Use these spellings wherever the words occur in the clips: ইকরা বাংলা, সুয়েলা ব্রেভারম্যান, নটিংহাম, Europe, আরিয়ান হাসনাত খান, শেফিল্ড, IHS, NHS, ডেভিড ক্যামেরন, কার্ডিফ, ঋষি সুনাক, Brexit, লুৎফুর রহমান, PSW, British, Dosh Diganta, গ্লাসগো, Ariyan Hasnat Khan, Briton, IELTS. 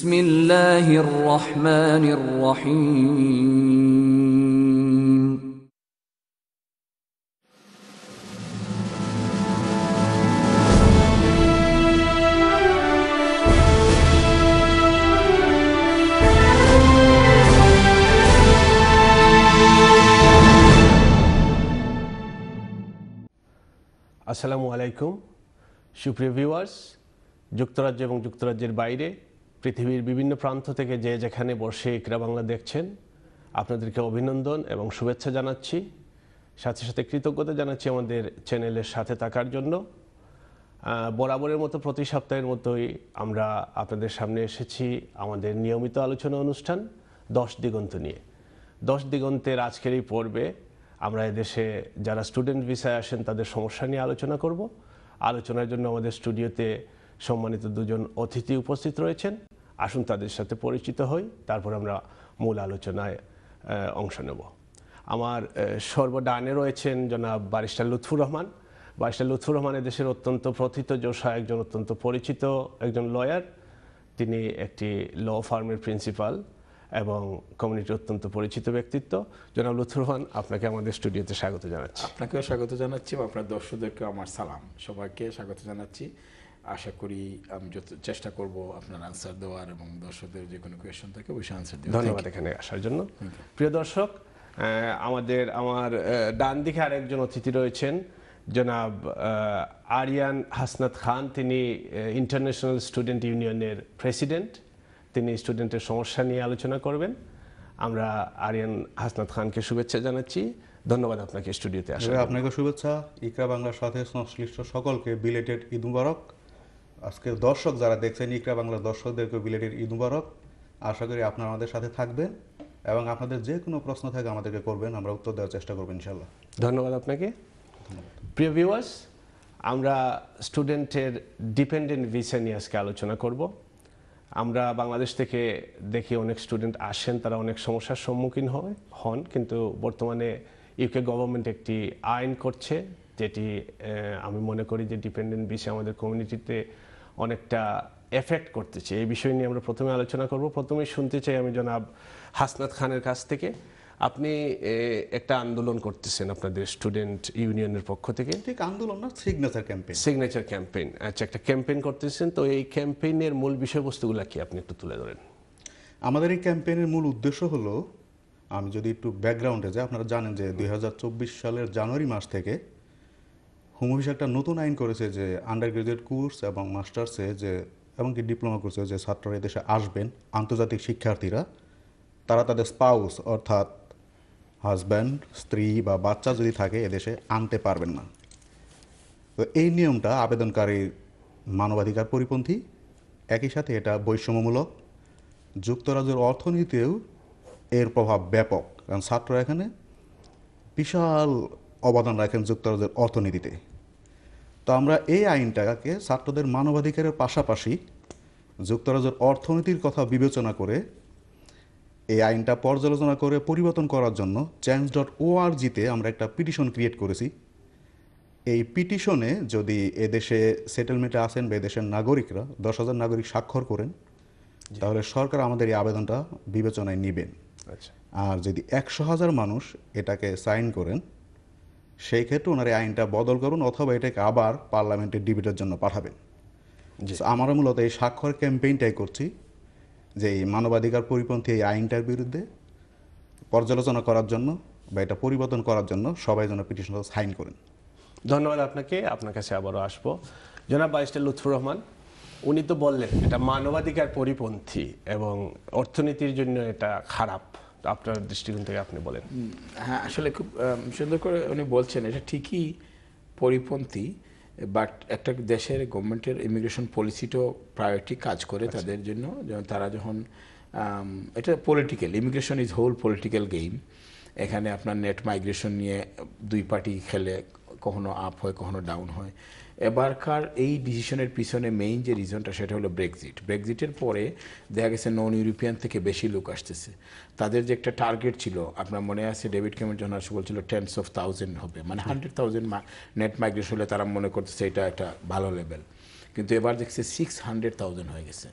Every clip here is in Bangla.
Bismillahir Rahmanir Rahim. আসসালামু আলাইকুম সুপ্রিয় ভিউয়ার্স যুক্তরাজ্য এবং যুক্তরাজ্যের বাইরে পৃথিবীর বিভিন্ন প্রান্ত থেকে যে যেখানে বসে ইকরা বাংলা দেখছেন আপনাদেরকে অভিনন্দন এবং শুভেচ্ছা জানাচ্ছি সাথে সাথে কৃতজ্ঞতা জানাচ্ছি আমাদের চ্যানেলের সাথে থাকার জন্য বরাবরের মতো প্রতি সপ্তাহের মতোই আমরা আপনাদের সামনে এসেছি আমাদের নিয়মিত আলোচনা অনুষ্ঠান দশ দিগন্ত নিয়ে দশ দিগন্তের আজকের এই পর্বে আমরা এদেশে যারা স্টুডেন্ট ভিসায় আসেন তাদের সমস্যা নিয়ে আলোচনা করব আলোচনার জন্য আমাদের স্টুডিওতে সম্মানিত দুজন অতিথি উপস্থিত রয়েছেন আসুন তাদের সাথে পরিচিত হই তারপর আমরা মূল আলোচনায় অংশ নেব আমার সর্বদানে রয়েছেন জনাব ব্যারিস্টার লুৎফুর রহমান ব্যারিস্টার লুৎফুর রহমান এদেশের অত্যন্ত প্রথিতযশা একজন অত্যন্ত পরিচিত একজন লয়ার তিনি একটি ল ফার্মের প্রিন্সিপাল এবং কমিউনিটি অত্যন্ত পরিচিত ব্যক্তিত্ব জনাব লুৎফুর রহমান আপনাকে আমাদের স্টুডিওতে স্বাগত জানাচ্ছি আপনাকেও স্বাগত জানাচ্ছি এবং আপনার দর্শকদেরকে আমার সালাম সবাইকে স্বাগত জানাচ্ছি আশা করি আমি চেষ্টা করব আপনার আনসার দেওয়ার এবং দর্শকদের যে কোনো কোয়েশ্চন থাকে অবশ্যই আনসার দেব ধন্যবাদ এখানে আসার জন্য প্রিয় দর্শক আমাদের আমার ডান দিকে আরেকজন অতিথি রয়েছেন জনাব আরিয়ান হাসনাত খান তিনি ইন্টারন্যাশনাল স্টুডেন্ট ইউনিয়নের প্রেসিডেন্ট তিনি স্টুডেন্টের সমস্যা নিয়ে আলোচনা করবেন আমরা আরিয়ান হাসনাত খানকে শুভেচ্ছা জানাচ্ছি ধন্যবাদ আপনাকে স্টুডিওতে আসার জন্য আপনাকে শুভেচ্ছা ইকরা বাংলার সাথে সংশ্লিষ্ট সকলকে বিলেটেড ঈদ মুবারক আজকে দর্শক যারা দেখছেন ইকরা বাংলার দর্শকদেরকে বিলেটেড ঈদ মুবারক আশা করি আপনারা আমাদের সাথে থাকবেন এবং আপনাদের যে কোনো প্রশ্ন থাকে আমাদেরকে করবেন আমরা উত্তর দেওয়ার চেষ্টা করব ইনশাআল্লাহ ধন্যবাদ আপনাকে প্রিয় ভিউয়ার্স আমরা স্টুডেন্টের ডিপেন্ডেন্ট ভিসা নিয়ে আজকে আলোচনা করব আমরা বাংলাদেশ থেকে দেখি অনেক স্টুডেন্ট আসেন তারা অনেক সমস্যার সম্মুখীন হন কিন্তু বর্তমানে ইউকে গভর্নমেন্ট একটি আইন করছে যেটি আমি মনে করি যে ডিপেন্ডেন্ট বিষয় আমাদের কমিউনিটিতে অনেকটা এফেক্ট করতেছে এই বিষয় নিয়ে আমরা প্রথমে আলোচনা করব প্রথমে শুনতে চাই আমি জনাব হাসনাত খানের কাছ থেকে আপনি একটা আন্দোলন করতেছেন আপনাদের স্টুডেন্ট ইউনিয়নের পক্ষ থেকে ঠিক আন্দোলন না সিগনেচার ক্যাম্পেইন আচ্ছা একটা ক্যাম্পেইন করতেছেন তো এই ক্যাম্পেইনের মূল বিষয়বস্তুগুলো কি আপনি একটু তুলে ধরেন আমাদের এই ক্যাম্পেইনের মূল উদ্দেশ্য হলো আমি যদি একটু ব্যাকগ্রাউন্ডে যাই আপনারা জানেন যে 2024 সালের জানুয়ারি মাস থেকে হোম অফিস একটা নতুন আইন করেছে যে আন্ডারগ্রাজুয়েট কোর্স এবং মাস্টার্সে যে এমনকি ডিপ্লোমা কোর্সে যে ছাত্ররা এদেশে আসবেন আন্তর্জাতিক শিক্ষার্থীরা তারা তাদের স্পাউস অর্থাৎ হাজব্যান্ড স্ত্রী বা বাচ্চা যদি থাকে এদেশে আনতে পারবেন না তো এই নিয়মটা আবেদনকারীর মানবাধিকার পরিপন্থী একই সাথে এটা বৈষম্যমূলক যুক্তরাজ্যের অর্থনীতিতেও এর প্রভাব ব্যাপক কারণ ছাত্ররা এখানে বিশাল অবদান রাখেন যুক্তরাজ্যের অর্থনীতিতে তো আমরা এই আইনটাকে ছাত্রদের মানবাধিকারের পাশাপাশি যুক্তরাজ্যের অর্থনীতির কথা বিবেচনা করে এই আইনটা পর্যালোচনা করে পরিবর্তন করার জন্য change.org-তে আমরা একটা পিটিশন ক্রিয়েট করেছি এই পিটিশনে যদি এদেশে সেটেলমেন্টে আসেন বা এদেশের নাগরিকরা 10,000 নাগরিক স্বাক্ষর করেন তাহলে সরকার আমাদের এই আবেদনটা বিবেচনায় নেবেন আচ্ছা আর যদি 100,000 মানুষ এটাকে সাইন করেন সেই ক্ষেত্রে ওনারা আইনটা বদল করুন অথবা এটাকে আবার পার্লামেন্টের ডিবেটের জন্য পাঠাবেন আমরা মূলত এই স্বাক্ষর ক্যাম্পেইনটাই করছি যে এই মানবাধিকার পরিপন্থী এই আইনটার বিরুদ্ধে পর্যালোচনা করার জন্য বা এটা পরিবর্তন করার জন্য সবাই যেন পিটিশনটা সাইন করেন ধন্যবাদ আপনাকে আপনার কাছে আবারও আসবো জনাব ব্যারিস্টার লুৎফুর রহমান উনি তো বললেন এটা মানবাধিকার পরিপন্থী এবং অর্থনীতির জন্য এটা খারাপ আপনার দৃষ্টিকোণ থেকে আপনি বলেন হ্যাঁ আসলে খুব সুন্দর করে উনি বলছেন এটা ঠিকই পরিপন্থী বাট একটা দেশের গভর্নমেন্টের ইমিগ্রেশন পলিসিটাও প্রায়োরিটি কাজ করে তাদের জন্য যেমন তারা যখন এটা political immigration is whole political game এখানে আপনার নেট মাইগ্রেশন নিয়ে দুই পার্টি খেলে কখনো আপ হয় কখনো ডাউন হয় এবারকার এই ডিসিশনের পিছনে মেইন যে রিজনটা সেটা হলো ব্রেক্সিট ব্রেক্সিটের পরে দেখা গেছে নন ইউরোপিয়ান থেকে বেশি লোক আসতেছে তাদের যে একটা টার্গেট ছিল আপনার মনে আছে ডেভিড ক্যামেরন যখন আসে বলছিল 10,000s হবে মানে 100,000 নেট মাইগ্রেশন হলে তারা মনে করতেছে এটা একটা ভালো লেভেল কিন্তু এবার দেখছে 600,000 হয়ে গেছে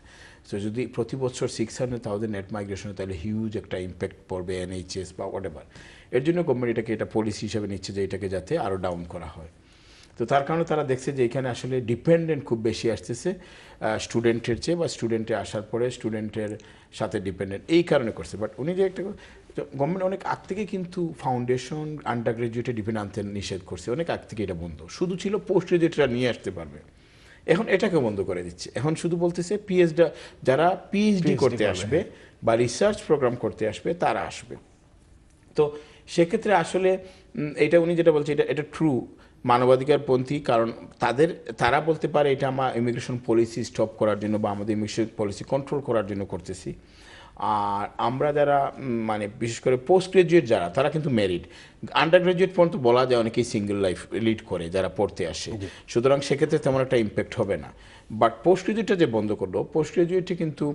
So, jodi proti bochhor 600,000 net migration tale huge ekta impact porbe NHS ba whatever. Er jonno government etake eta policy hisebe niche je etake jate aro down kora hoy. তো তার কারণে তারা দেখছে যে এখানে আসলে ডিপেন্ডেন্ট খুব বেশি আসছে স্টুডেন্টের চেয়ে বা স্টুডেন্টে আসার পরে স্টুডেন্টের সাথে ডিপেন্ডেন্ট এই কারণে করছে বাট উনি যে একটা গভর্নমেন্ট অনেক আগ থেকে কিন্তু ফাউন্ডেশন আন্ডারগ্রাজুয়েটে ডিপেন্ড আনতে নিষেধ করছে অনেক আগ থেকে এটা বন্ধ শুধু ছিল পোস্ট গ্রাজুয়েটরা নিয়ে আসতে পারবে এখন এটাকে বন্ধ করে দিচ্ছে এখন শুধু বলতেছে পিএসডব্লিউ যারা পিএইচডি করতে আসবে বা রিসার্চ প্রোগ্রাম করতে আসবে তারা আসবে তো সেক্ষেত্রে আসলে এটা উনি যেটা বলছে এটা ট্রু মানবাধিকার পন্থী কারণ তাদের তারা বলতে পারে এটা আমরা ইমিগ্রেশন পলিসি স্টপ করার জন্য বা আমাদের ইমিগ্রেশন পলিসি কন্ট্রোল করার জন্য করতেছি আর আমরা যারা মানে বিশেষ করে পোস্ট গ্রাজুয়েট যারা তারা কিন্তু মেরিড আন্ডারগ্রাজুয়েট পর্যন্ত বলা যায় অনেকেই সিঙ্গেল লাইফ লিড করে যারা পড়তে আসে সুতরাং সেক্ষেত্রে তেমন একটা ইম্প্যাক্ট হবে না বাট পোস্ট গ্রাজুয়েটটা যে বন্ধ করলো পোস্ট গ্রাজুয়েটে কিন্তু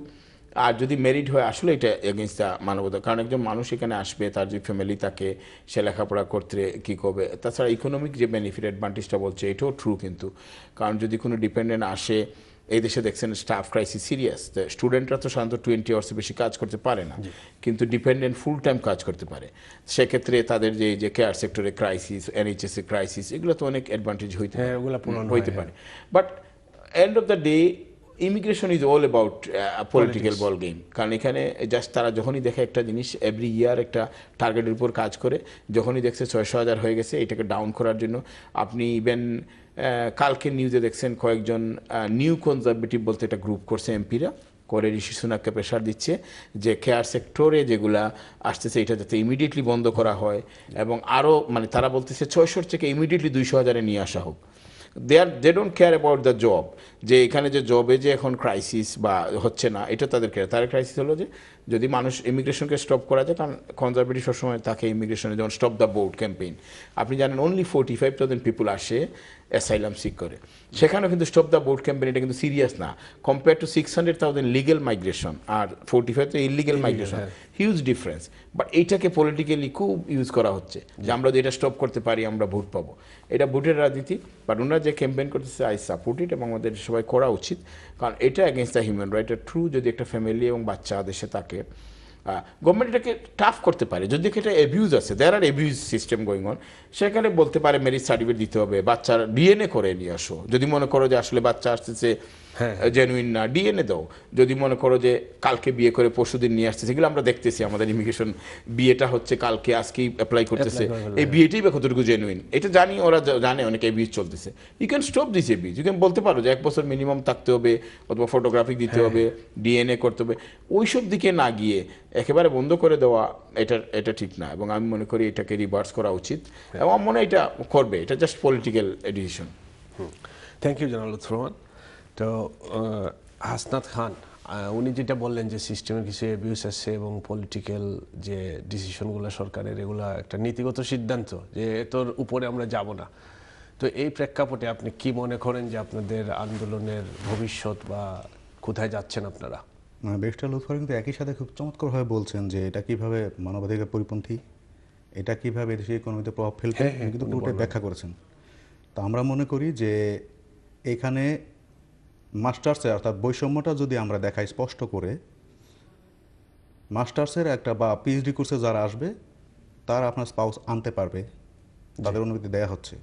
আর যদি মেরিড হয় আসলে এটা এগেইনস্ট মানবতার কারণ একজন মানুষ এখানে আসবে তার যে ফ্যামিলি তাকে সে লেখাপড়া করতে কী করবে তাছাড়া ইকোনমিক যে বেনিফিট অ্যাডভান্টেজটা বলছে এটাও ট্রু কিন্তু কারণ যদি কোনো ডিপেন্ডেন্ট আসে এই দেশে দেখছেন স্টাফ ক্রাইসিস সিরিয়াস স্টুডেন্টরা তো সাধারণত 20 hours বেশি কাজ করতে পারে না কিন্তু ডিপেন্ডেন্ট ফুল টাইম কাজ করতে পারে সেক্ষেত্রে তাদের যে যে কেয়ার সেক্টরে ক্রাইসিস NHS এ ক্রাইসিস এগুলো তো অনেক অ্যাডভান্টেজ হইতে পারে but end of the day Immigration is all about political ball game. কারণ এখানে জাস্ট তারা যখনই দেখে একটা জিনিস এভরি ইয়ার একটা টার্গেটের উপর কাজ করে যখনই দেখছে 600,000 হয়ে গেছে এটাকে ডাউন করার জন্য আপনি ইভেন কালকে নিউজে দেখছেন কয়েকজন নিউ কনজারভেটিভ বলতে একটা গ্রুপ করছে এমপিরা করে ঋষি সুনাককে প্রেশার দিচ্ছে যে কেয়ার সেক্টরে যেগুলা আসতেছে এটা যাতে ইমিডিয়েটলি বন্ধ করা হয় এবং আরও মানে তারা বলতেছে 600 থেকে ইমিডিয়েটলি 200,000 নিয়ে আসা হোক They don't care about the job. যে এখানে যে জবে যে এখন ক্রাইসিস বা হচ্ছে না এটা তাদের কেয়ার তার ক্রাইসিস হলো যে যদি মানুষ ইমিগ্রেশনকে স্টপ করা যায় কারণ কনজারভেটিভ সবসময় থাকে ইমিগ্রেশনে যেমন স্টপ দ্য বোর্ড ক্যাম্পেইন আপনি জানেন অনলি 45,000 পিপুল আসে অ্যাসাইলাম সিক করে সেখানেও কিন্তু স্টপ দ্য বোর্ড ক্যাম্পেইন এটা কিন্তু সিরিয়াস না কম্পেয়ার টু 600,000 লিগেল মাইগ্রেশন আর 45 তো illegal migration huge difference but এইটাকে পলিটিক্যালি খুব ইউজ করা হচ্ছে যে আমরা যদি এটা স্টপ করতে পারি আমরা ভোট পাবো এটা ভোটের রাজনীতি বাট ওনারা যে ক্যাম্পেইন করতেছে আই সাপোর্ট ইট এবং আমাদের সবাই করা উচিত কারণ এটা against the human right true যদি একটা ফ্যামিলি এবং বাচ্চা দেশে থাকে গভর্নমেন্ট এটাকে টাফ করতে পারে যদি এটা অ্যাবিউজ আছে there R abuse system going on সেখানে বলতে পারে ম্যারেজ সার্টিফিকেট দিতে হবে বাচ্চার DNA করে নিয়ে আসো যদি মনে করো যে আসলে বাচ্চা আসতেছে জেনুইন না DNA দাও যদি মনে করো যে কালকে বিয়ে করে পরশুদিন নিয়ে আসতেছে এগুলো আমরা দেখতেছি আমাদের ইমিগ্রেশন বিয়েটা হচ্ছে কালকে আজকেই অ্যাপ্লাই করতেছে এই বিয়েটাই বা কতটুকু জেনুইন এটা জানি ওরা জানে অনেক অ্যাবিউজ চলতেছে you can stop this abuse you can বলতে পারো যে 1 বছর মিনিমাম থাকতে হবে অথবা ফটোগ্রাফিক দিতে হবে DNA করতে হবে ওইসব দিকে না গিয়ে একেবারে বন্ধ করে দেওয়া এটা ঠিক না এবং আমি মনে করি এটাকে রিভার্স করা উচিত এবং আমার মনে এটা করবে এটা just political decision thank you general Lutfur Rahman তো হাসনাত খান উনি যেটা বললেন যে সিস্টেমের কিছু অ্যাবিউজ আছে এবং পলিটিক্যাল যে ডিসিশনগুলো সরকারের এগুলো একটা নীতিগত সিদ্ধান্ত যে তোর উপরে আমরা যাব না তো এই প্রেক্ষাপটে আপনি কি মনে করেন যে আপনাদের আন্দোলনের ভবিষ্যৎ বা কোথায় যাচ্ছেন আপনারা ব্যারিস্টার লুৎফর কিন্তু একই সাথে খুব চমৎকারভাবে বলছেন যে এটা কীভাবে মানবাধিকার পরিপন্থী এটা কীভাবে এদেশের ইকোনমিতে প্রভাব ফেলছে কিন্তু পুরোটাই ব্যাখ্যা করেছেন তো আমরা মনে করি যে এখানে মাস্টার্সে অর্থাৎ বৈষম্যটা যদি আমরা দেখাই স্পষ্ট করে মাস্টার্সের একটা বা PhD কোর্সে যারা আসবে তারা আপনার স্পাউস আনতে পারবে তাদের অনুমতি দেওয়া হচ্ছে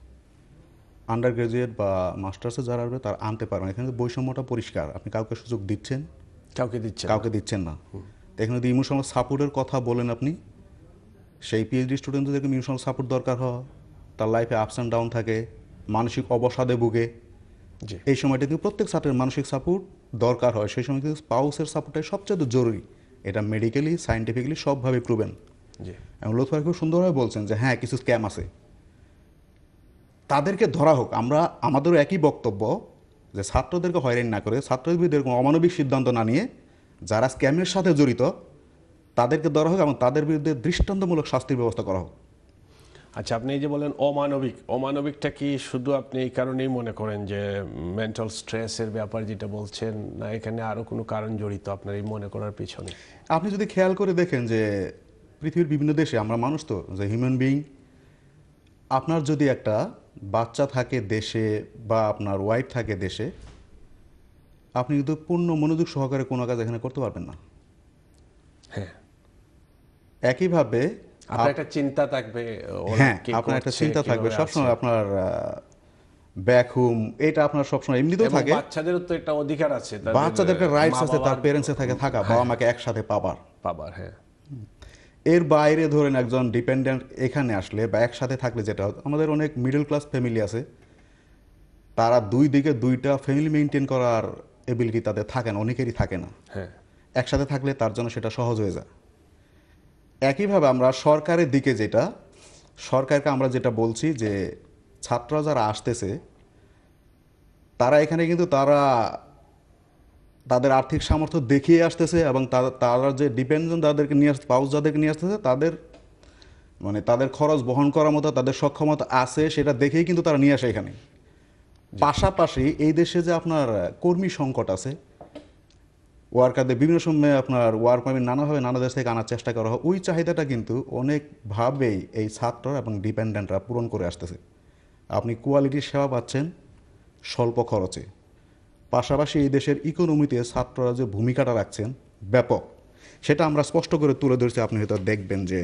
আন্ডার গ্রাজুয়েট বা মাস্টার্সে যারা আসবে তারা আনতে পারবে এখানে বৈষম্যটা পরিষ্কার আপনি কাউকে সুযোগ দিচ্ছেন কাউকে দিচ্ছেন না এখানে যদি ইমোশনাল সাপোর্টের কথা বলেন আপনি সেই PhD স্টুডেন্টদেরকে ইমোশনাল সাপোর্ট দরকার হয় তার লাইফে আপস অ্যান্ড ডাউন থাকে মানসিক অবসাদে ভুগে এই সময়টা কিন্তু প্রত্যেক ছাত্রের মানসিক সাপোর্ট দরকার হয় সেই সময় কিন্তু স্পাউসের সাপোর্টটাই সবচেয়ে জরুরি এটা মেডিকেলি সায়েন্টিফিক্যালি সবভাবে প্রুভেন এবং লুৎফর খুব সুন্দরভাবে বলছেন যে হ্যাঁ কিছু স্ক্যাম আছে তাদেরকে ধরা হোক আমাদেরও একই বক্তব্য যে ছাত্রদেরকে হয়রানি না করে ছাত্রদের এরকম অমানবিক সিদ্ধান্ত না নিয়ে যারা স্ক্যামের সাথে জড়িত তাদেরকে ধরা হোক এবং তাদের বিরুদ্ধে দৃষ্টান্তমূলক শাস্তির ব্যবস্থা করা হোক আচ্ছা আপনি এই যে বলেন অমানবিকটা কি শুধু আপনি এই কারণেই মনে করেন যে মেন্টাল স্ট্রেসের ব্যাপার যেটা বলছেন না এখানে আরও কোনো কারণ জড়িত আপনার এই মনে করার পিছনে আপনি যদি খেয়াল করে দেখেন যে পৃথিবীর বিভিন্ন দেশে আমরা মানুষ তো যে হিউম্যান বিইং আপনার যদি একটা বাচ্চা থাকে দেশে বা আপনার ওয়াইফ থাকে দেশে আপনি কিন্তু পূর্ণ মনোযোগ সহকারে কোনো কাজ এখানে করতে পারবেন না। হ্যাঁ, একইভাবে আপনার একটা চিন্তা থাকবে, আপনার একটা চিন্তা থাকবে সবসময়, আপনার ব্যাক হোম এটা আপনার সবসময় এমনিতেও থাকে। বাচ্চাদেরও তো একটা অধিকার আছে, বাচ্চাদের একটা রাইটস আছে তার প্যারেন্টসে থাকে থাকা, বাবা মাকে একসাথে পাবার। হ্যাঁ, এর বাইরে ধরেন একজন ডিপেন্ডেন্ট এখানে আসলে বা একসাথে থাকলে যেটা আমাদের অনেক মিডল ক্লাস ফ্যামিলি আছে, তারা দুই দিকে দুইটা ফ্যামিলি মেনটেন করার এবিলিটি তাদের থাকে না, অনেকেরই থাকে না। হ্যাঁ, একসাথে থাকলে তার জন্য সেটা সহজ হয়ে যায়। একইভাবে আমরা সরকারের দিকে যেটা, সরকারকে আমরা যেটা বলছি যে ছাত্ররা যারা আসতেছে তারা এখানে কিন্তু তারা তাদের আর্থিক সামর্থ্য দেখিয়ে আসতেছে এবং তারা যে ডিপেন্ডেন্ট তাদেরকে নিয়ে আসতে পাউস যাদেরকে নিয়ে আসতেছে তাদের মানে তাদের খরচ বহন করার মতো তাদের সক্ষমতা আছে সেটা দেখেই কিন্তু তারা নিয়ে আসে এখানে। পাশাপাশি এই দেশে যে আপনার কর্মী সংকট আছে, ওয়ার্কারদের বিভিন্ন সময়ে আপনার ওয়ার্ক পারমিট নানাভাবে নানা দেশ থেকে আনার চেষ্টা করা হয়, ওই চাহিদাটা কিন্তু অনেকভাবেই এই ছাত্র এবং ডিপেন্ডেন্টরা পূরণ করে আসতেছে। আপনি কোয়ালিটির সেবা পাচ্ছেন স্বল্প খরচে, পাশাপাশি এই দেশের ইকোনমিতে ছাত্ররা যে ভূমিকাটা রাখছেন ব্যাপক, সেটা আমরা স্পষ্ট করে তুলে ধরছি। আপনি হয়তো দেখবেন যে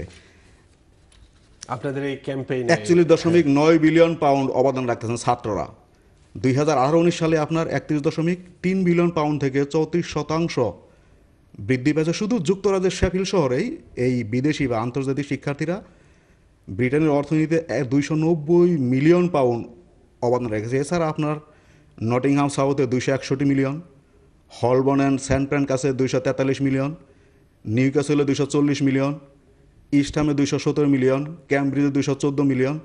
আপনাদের এই ক্যাম্পেইনে 41.9 বিলিয়ন পাউন্ড অবদান রাখতেছেন ছাত্ররা। 2018-19 সালে আপনার 31.3 বিলিয়ন পাউন্ড থেকে 34% বৃদ্ধি পেয়েছে। শুধু যুক্তরাজ্যের শেফিল্ড শহরেই এই বিদেশি বা আন্তর্জাতিক শিক্ষার্থীরা ব্রিটেনের অর্থনীতিতে 290 মিলিয়ন পাউন্ড অবদান রেখেছে। এছাড়া আপনার নটিংহাম সাউথে 261 মিলিয়ন, হলবর্ন অ্যান্ড সেন্ট প্যান্ট কাছে 243 মিলিয়ন, নিউক্যাসলে 240 মিলিয়ন, ইস্টহামে 217 মিলিয়ন, ক্যামব্রিজে 214 মিলিয়ন,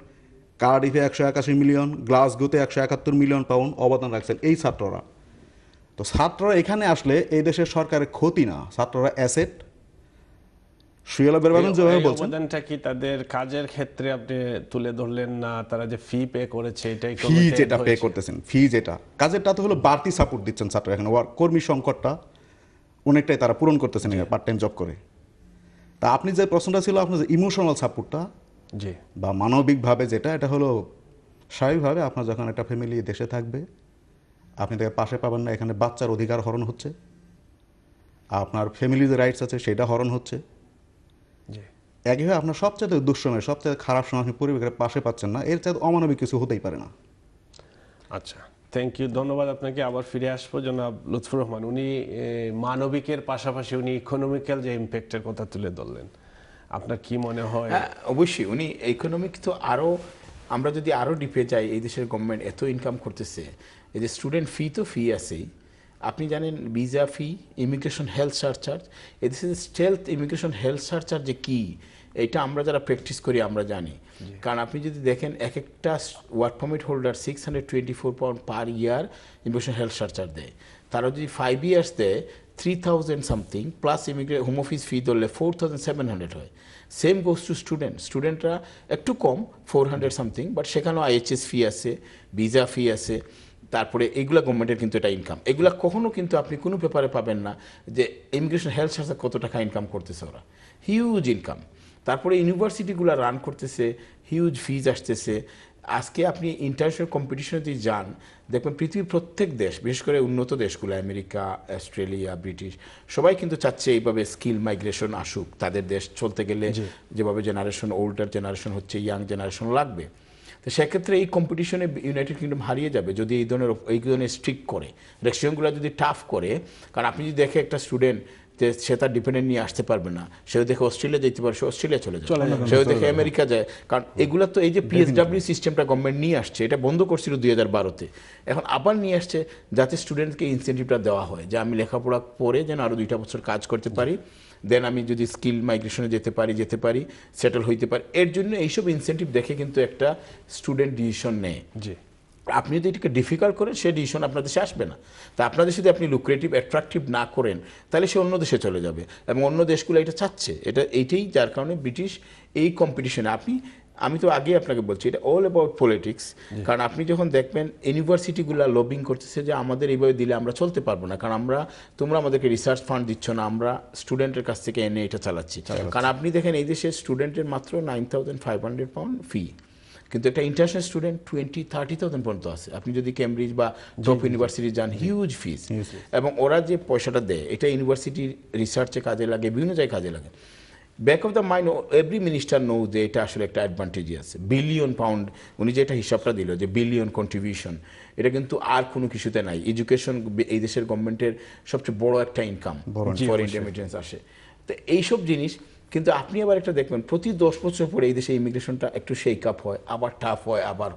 কার্ডিফে 181 মিলিয়ন, গ্লাসগোতে 171 মিলিয়ন পাউন্ড অবদান রাখছেন এই ছাত্ররা। তো ছাত্ররা এখানে আসলে এই দেশের সরকারের ক্ষতি না, ছাত্ররা অ্যাসেট। তাদের কাজের ক্ষেত্রে আপনি তুলে ধরলেন না, তারা যে ফি পে করেছে এটাই ফি যেটা পে করতেছেন, ফি যেটা কাজেরটা তো হলো বাড়তি সাপোর্ট দিচ্ছেন ছাত্র, এখানে কর্মী সংকটটা অনেকটাই তারা পূরণ করতেছেন পার্ট টাইম জব করে। তা আপনি যে প্রশ্নটা ছিল আপনার ইমোশনাল সাপোর্টটা জি বা মানবিকভাবে যেটা, এটা হলো স্বাভাবিকভাবে আপনার যখন একটা ফ্যামিলি দেশে থাকবে আপনি তাকে পাশে পাবেন না, এখানে বাচ্চার অধিকার হরণ হচ্ছে, আপনার ফ্যামিলির রাইটস আছে সেটা হরণ হচ্ছে। একইভাবে আপনার সবচেয়ে দুঃসময় সবচেয়ে খারাপ সময় আপনি পরিবারের পাশে পাচ্ছেন না, এর চাইতে অমানবিক কিছু হতেই পারে না। আচ্ছা, থ্যাংক ইউ, ধন্যবাদ আপনাকে। আবার ফিরে আসবো জনাব লুৎফুর রহমান। উনি মানবিকের পাশাপাশি উনি ইকোনমিক্যাল যে ইম্প্যাক্টের কথা তুলে ধরলেন, আপনার কি মনে হয়? অবশ্যই উনি ইকোনমিক তো আরও, আমরা যদি আরও ডিপে যাই, এই দেশের গভর্নমেন্ট এত ইনকাম করতেছে, এই যে স্টুডেন্ট ফি তো ফি আছেই, আপনি জানেন visa fee, immigration health surcharge, এদেশে স্টেলথ ইমিগ্রেশন হেলথ সারচার্জ যে কী এটা আমরা যারা প্র্যাকটিস করি আমরা জানি। কারণ আপনি যদি দেখেন এক একটা work permit holder 624 pound per year immigration health surcharge দেয়, তারা যদি 5 years দেয় 3,000 something plus immigration home office fee ধরলে 4,700 হয়। সেম গোস টু স্টুডেন্ট, স্টুডেন্টরা একটু কম 400 something, বাট সেখানেও IHS ফি আছে, ভিসা ফি আছে, তারপরে এগুলা গভর্নমেন্টের কিন্তু এটা ইনকাম। এগুলা কখনো কিন্তু আপনি কোনো পেপারে পাবেন না যে ইমিগ্রেশন হেলথ সার্ভিস কত টাকা ইনকাম করতেছে, ওরা হিউজ ইনকাম। তারপরে ইউনিভার্সিটিগুলো রান করতেছে, হিউজ ফিজ আসতেছে। আজকে আপনি ইন্টারন্যাশনাল কম্পিটিশনে যদি যান দেখবেন পৃথিবীর প্রত্যেক দেশ, বিশেষ করে উন্নত দেশগুলো আমেরিকা, অস্ট্রেলিয়া, ব্রিটিশ, সবাই কিন্তু চাচ্ছে এইভাবে স্কিল মাইগ্রেশন আসুক তাদের দেশ চলতে গেলে, যেভাবে জেনারেশন ওল্ডার জেনারেশন হচ্ছে, ইয়াং জেনারেশন লাগবে। তো সেক্ষেত্রে এই কম্পিটিশনে ইউনাইটেড কিংডম হারিয়ে যাবে যদি এই ধরনের স্ট্রিক্ট করে, রেস্ট্রিকশনগুলো যদি টাফ করে। কারণ আপনি যদি দেখে একটা স্টুডেন্ট যে সে তার ডিপেন্ডেন্ট নিয়ে আসতে পারবে না, সেও দেখে অস্ট্রেলিয়া যেতে পারে, সে অস্ট্রেলিয়া চলে যায়, সেও দেখে আমেরিকা যায়। কারণ এগুলো তো এই যে PSW সিস্টেমটা গভর্নমেন্ট নিয়ে আসছে, এটা বন্ধ করছিল 2012-তে, এখন আবার নিয়ে আসছে যাতে স্টুডেন্টকে ইনসেন্টিভটা দেওয়া হয় যে আমি লেখাপড়া পড়ে যেন আরও 2 বছর কাজ করতে পারি, দেন আমি যদি স্কিল মাইগ্রেশনে যেতে পারি সেটেল হইতে পারি। এর জন্য এইসব ইনসেন্টিভ দেখে কিন্তু একটা স্টুডেন্ট ডিসিশন নেয়। জি, আপনি যদি এটাকে ডিফিকাল্ট করেন সে ডিসিশন আপনার দেশে আসবে না। তা আপনাদের যদি আপনি লুক্রেটিভ অ্যাট্রাকটিভ না করেন তাহলে সে অন্য দেশে চলে যাবে, এবং অন্য দেশগুলো এটা চাচ্ছে। এইটাই যার কারণে ব্রিটিশ এই কম্পিটিশনে আমি তো আগেই আপনাকে বলছি এটা অল অ্যাবাউট পলিটিক্স। কারণ আপনি যখন দেখবেন ইউনিভার্সিটিগুলো লবিং করতেছে যে আমাদের এইভাবে দিলে আমরা চলতে পারবো না, কারণ তোমরা আমাদেরকে রিসার্চ ফান্ড দিচ্ছ না, আমরা স্টুডেন্টের কাছ থেকে এনে এটা চালাচ্ছি। কারণ আপনি দেখেন এই দেশে স্টুডেন্টের মাত্র 9,500 পাউন্ড ফি, কিন্তু একটা ইন্টারন্যাশনাল স্টুডেন্ট 20-30,000 পর্যন্ত আছে। আপনি যদি কেমব্রিজ বা টপ ইউনিভার্সিটি যান, হিউজ ফিস, এবং ওরা যে পয়সাটা দেয় এটা ইউনিভার্সিটির রিসার্চে কাজে লাগে, বিভিন্ন জায়গায় কাজে লাগে। Back of the mind every minister know যে এটা আসলে একটা অ্যাডভান্টেজই আছে। বিলিয়ন পাউন্ড উনি যেটা হিসাবটা দিল যে বিলিয়ন কন্ট্রিবিউশন, এটা কিন্তু আর কোনো কিছুতে নাই। এডুকেশন এই দেশের গভর্নমেন্টের সবচেয়ে বড় একটা ইনকাম ফর ইন্টারমিটেন্স আসে। তো এইসব জিনিস কিন্তু আপনি আবার একটা দেখবেন প্রতি 10 বছর পরে এই দেশে ইমিগ্রেশনটা একটু শেক আপ হয়, আবার টাফ হয়, আবার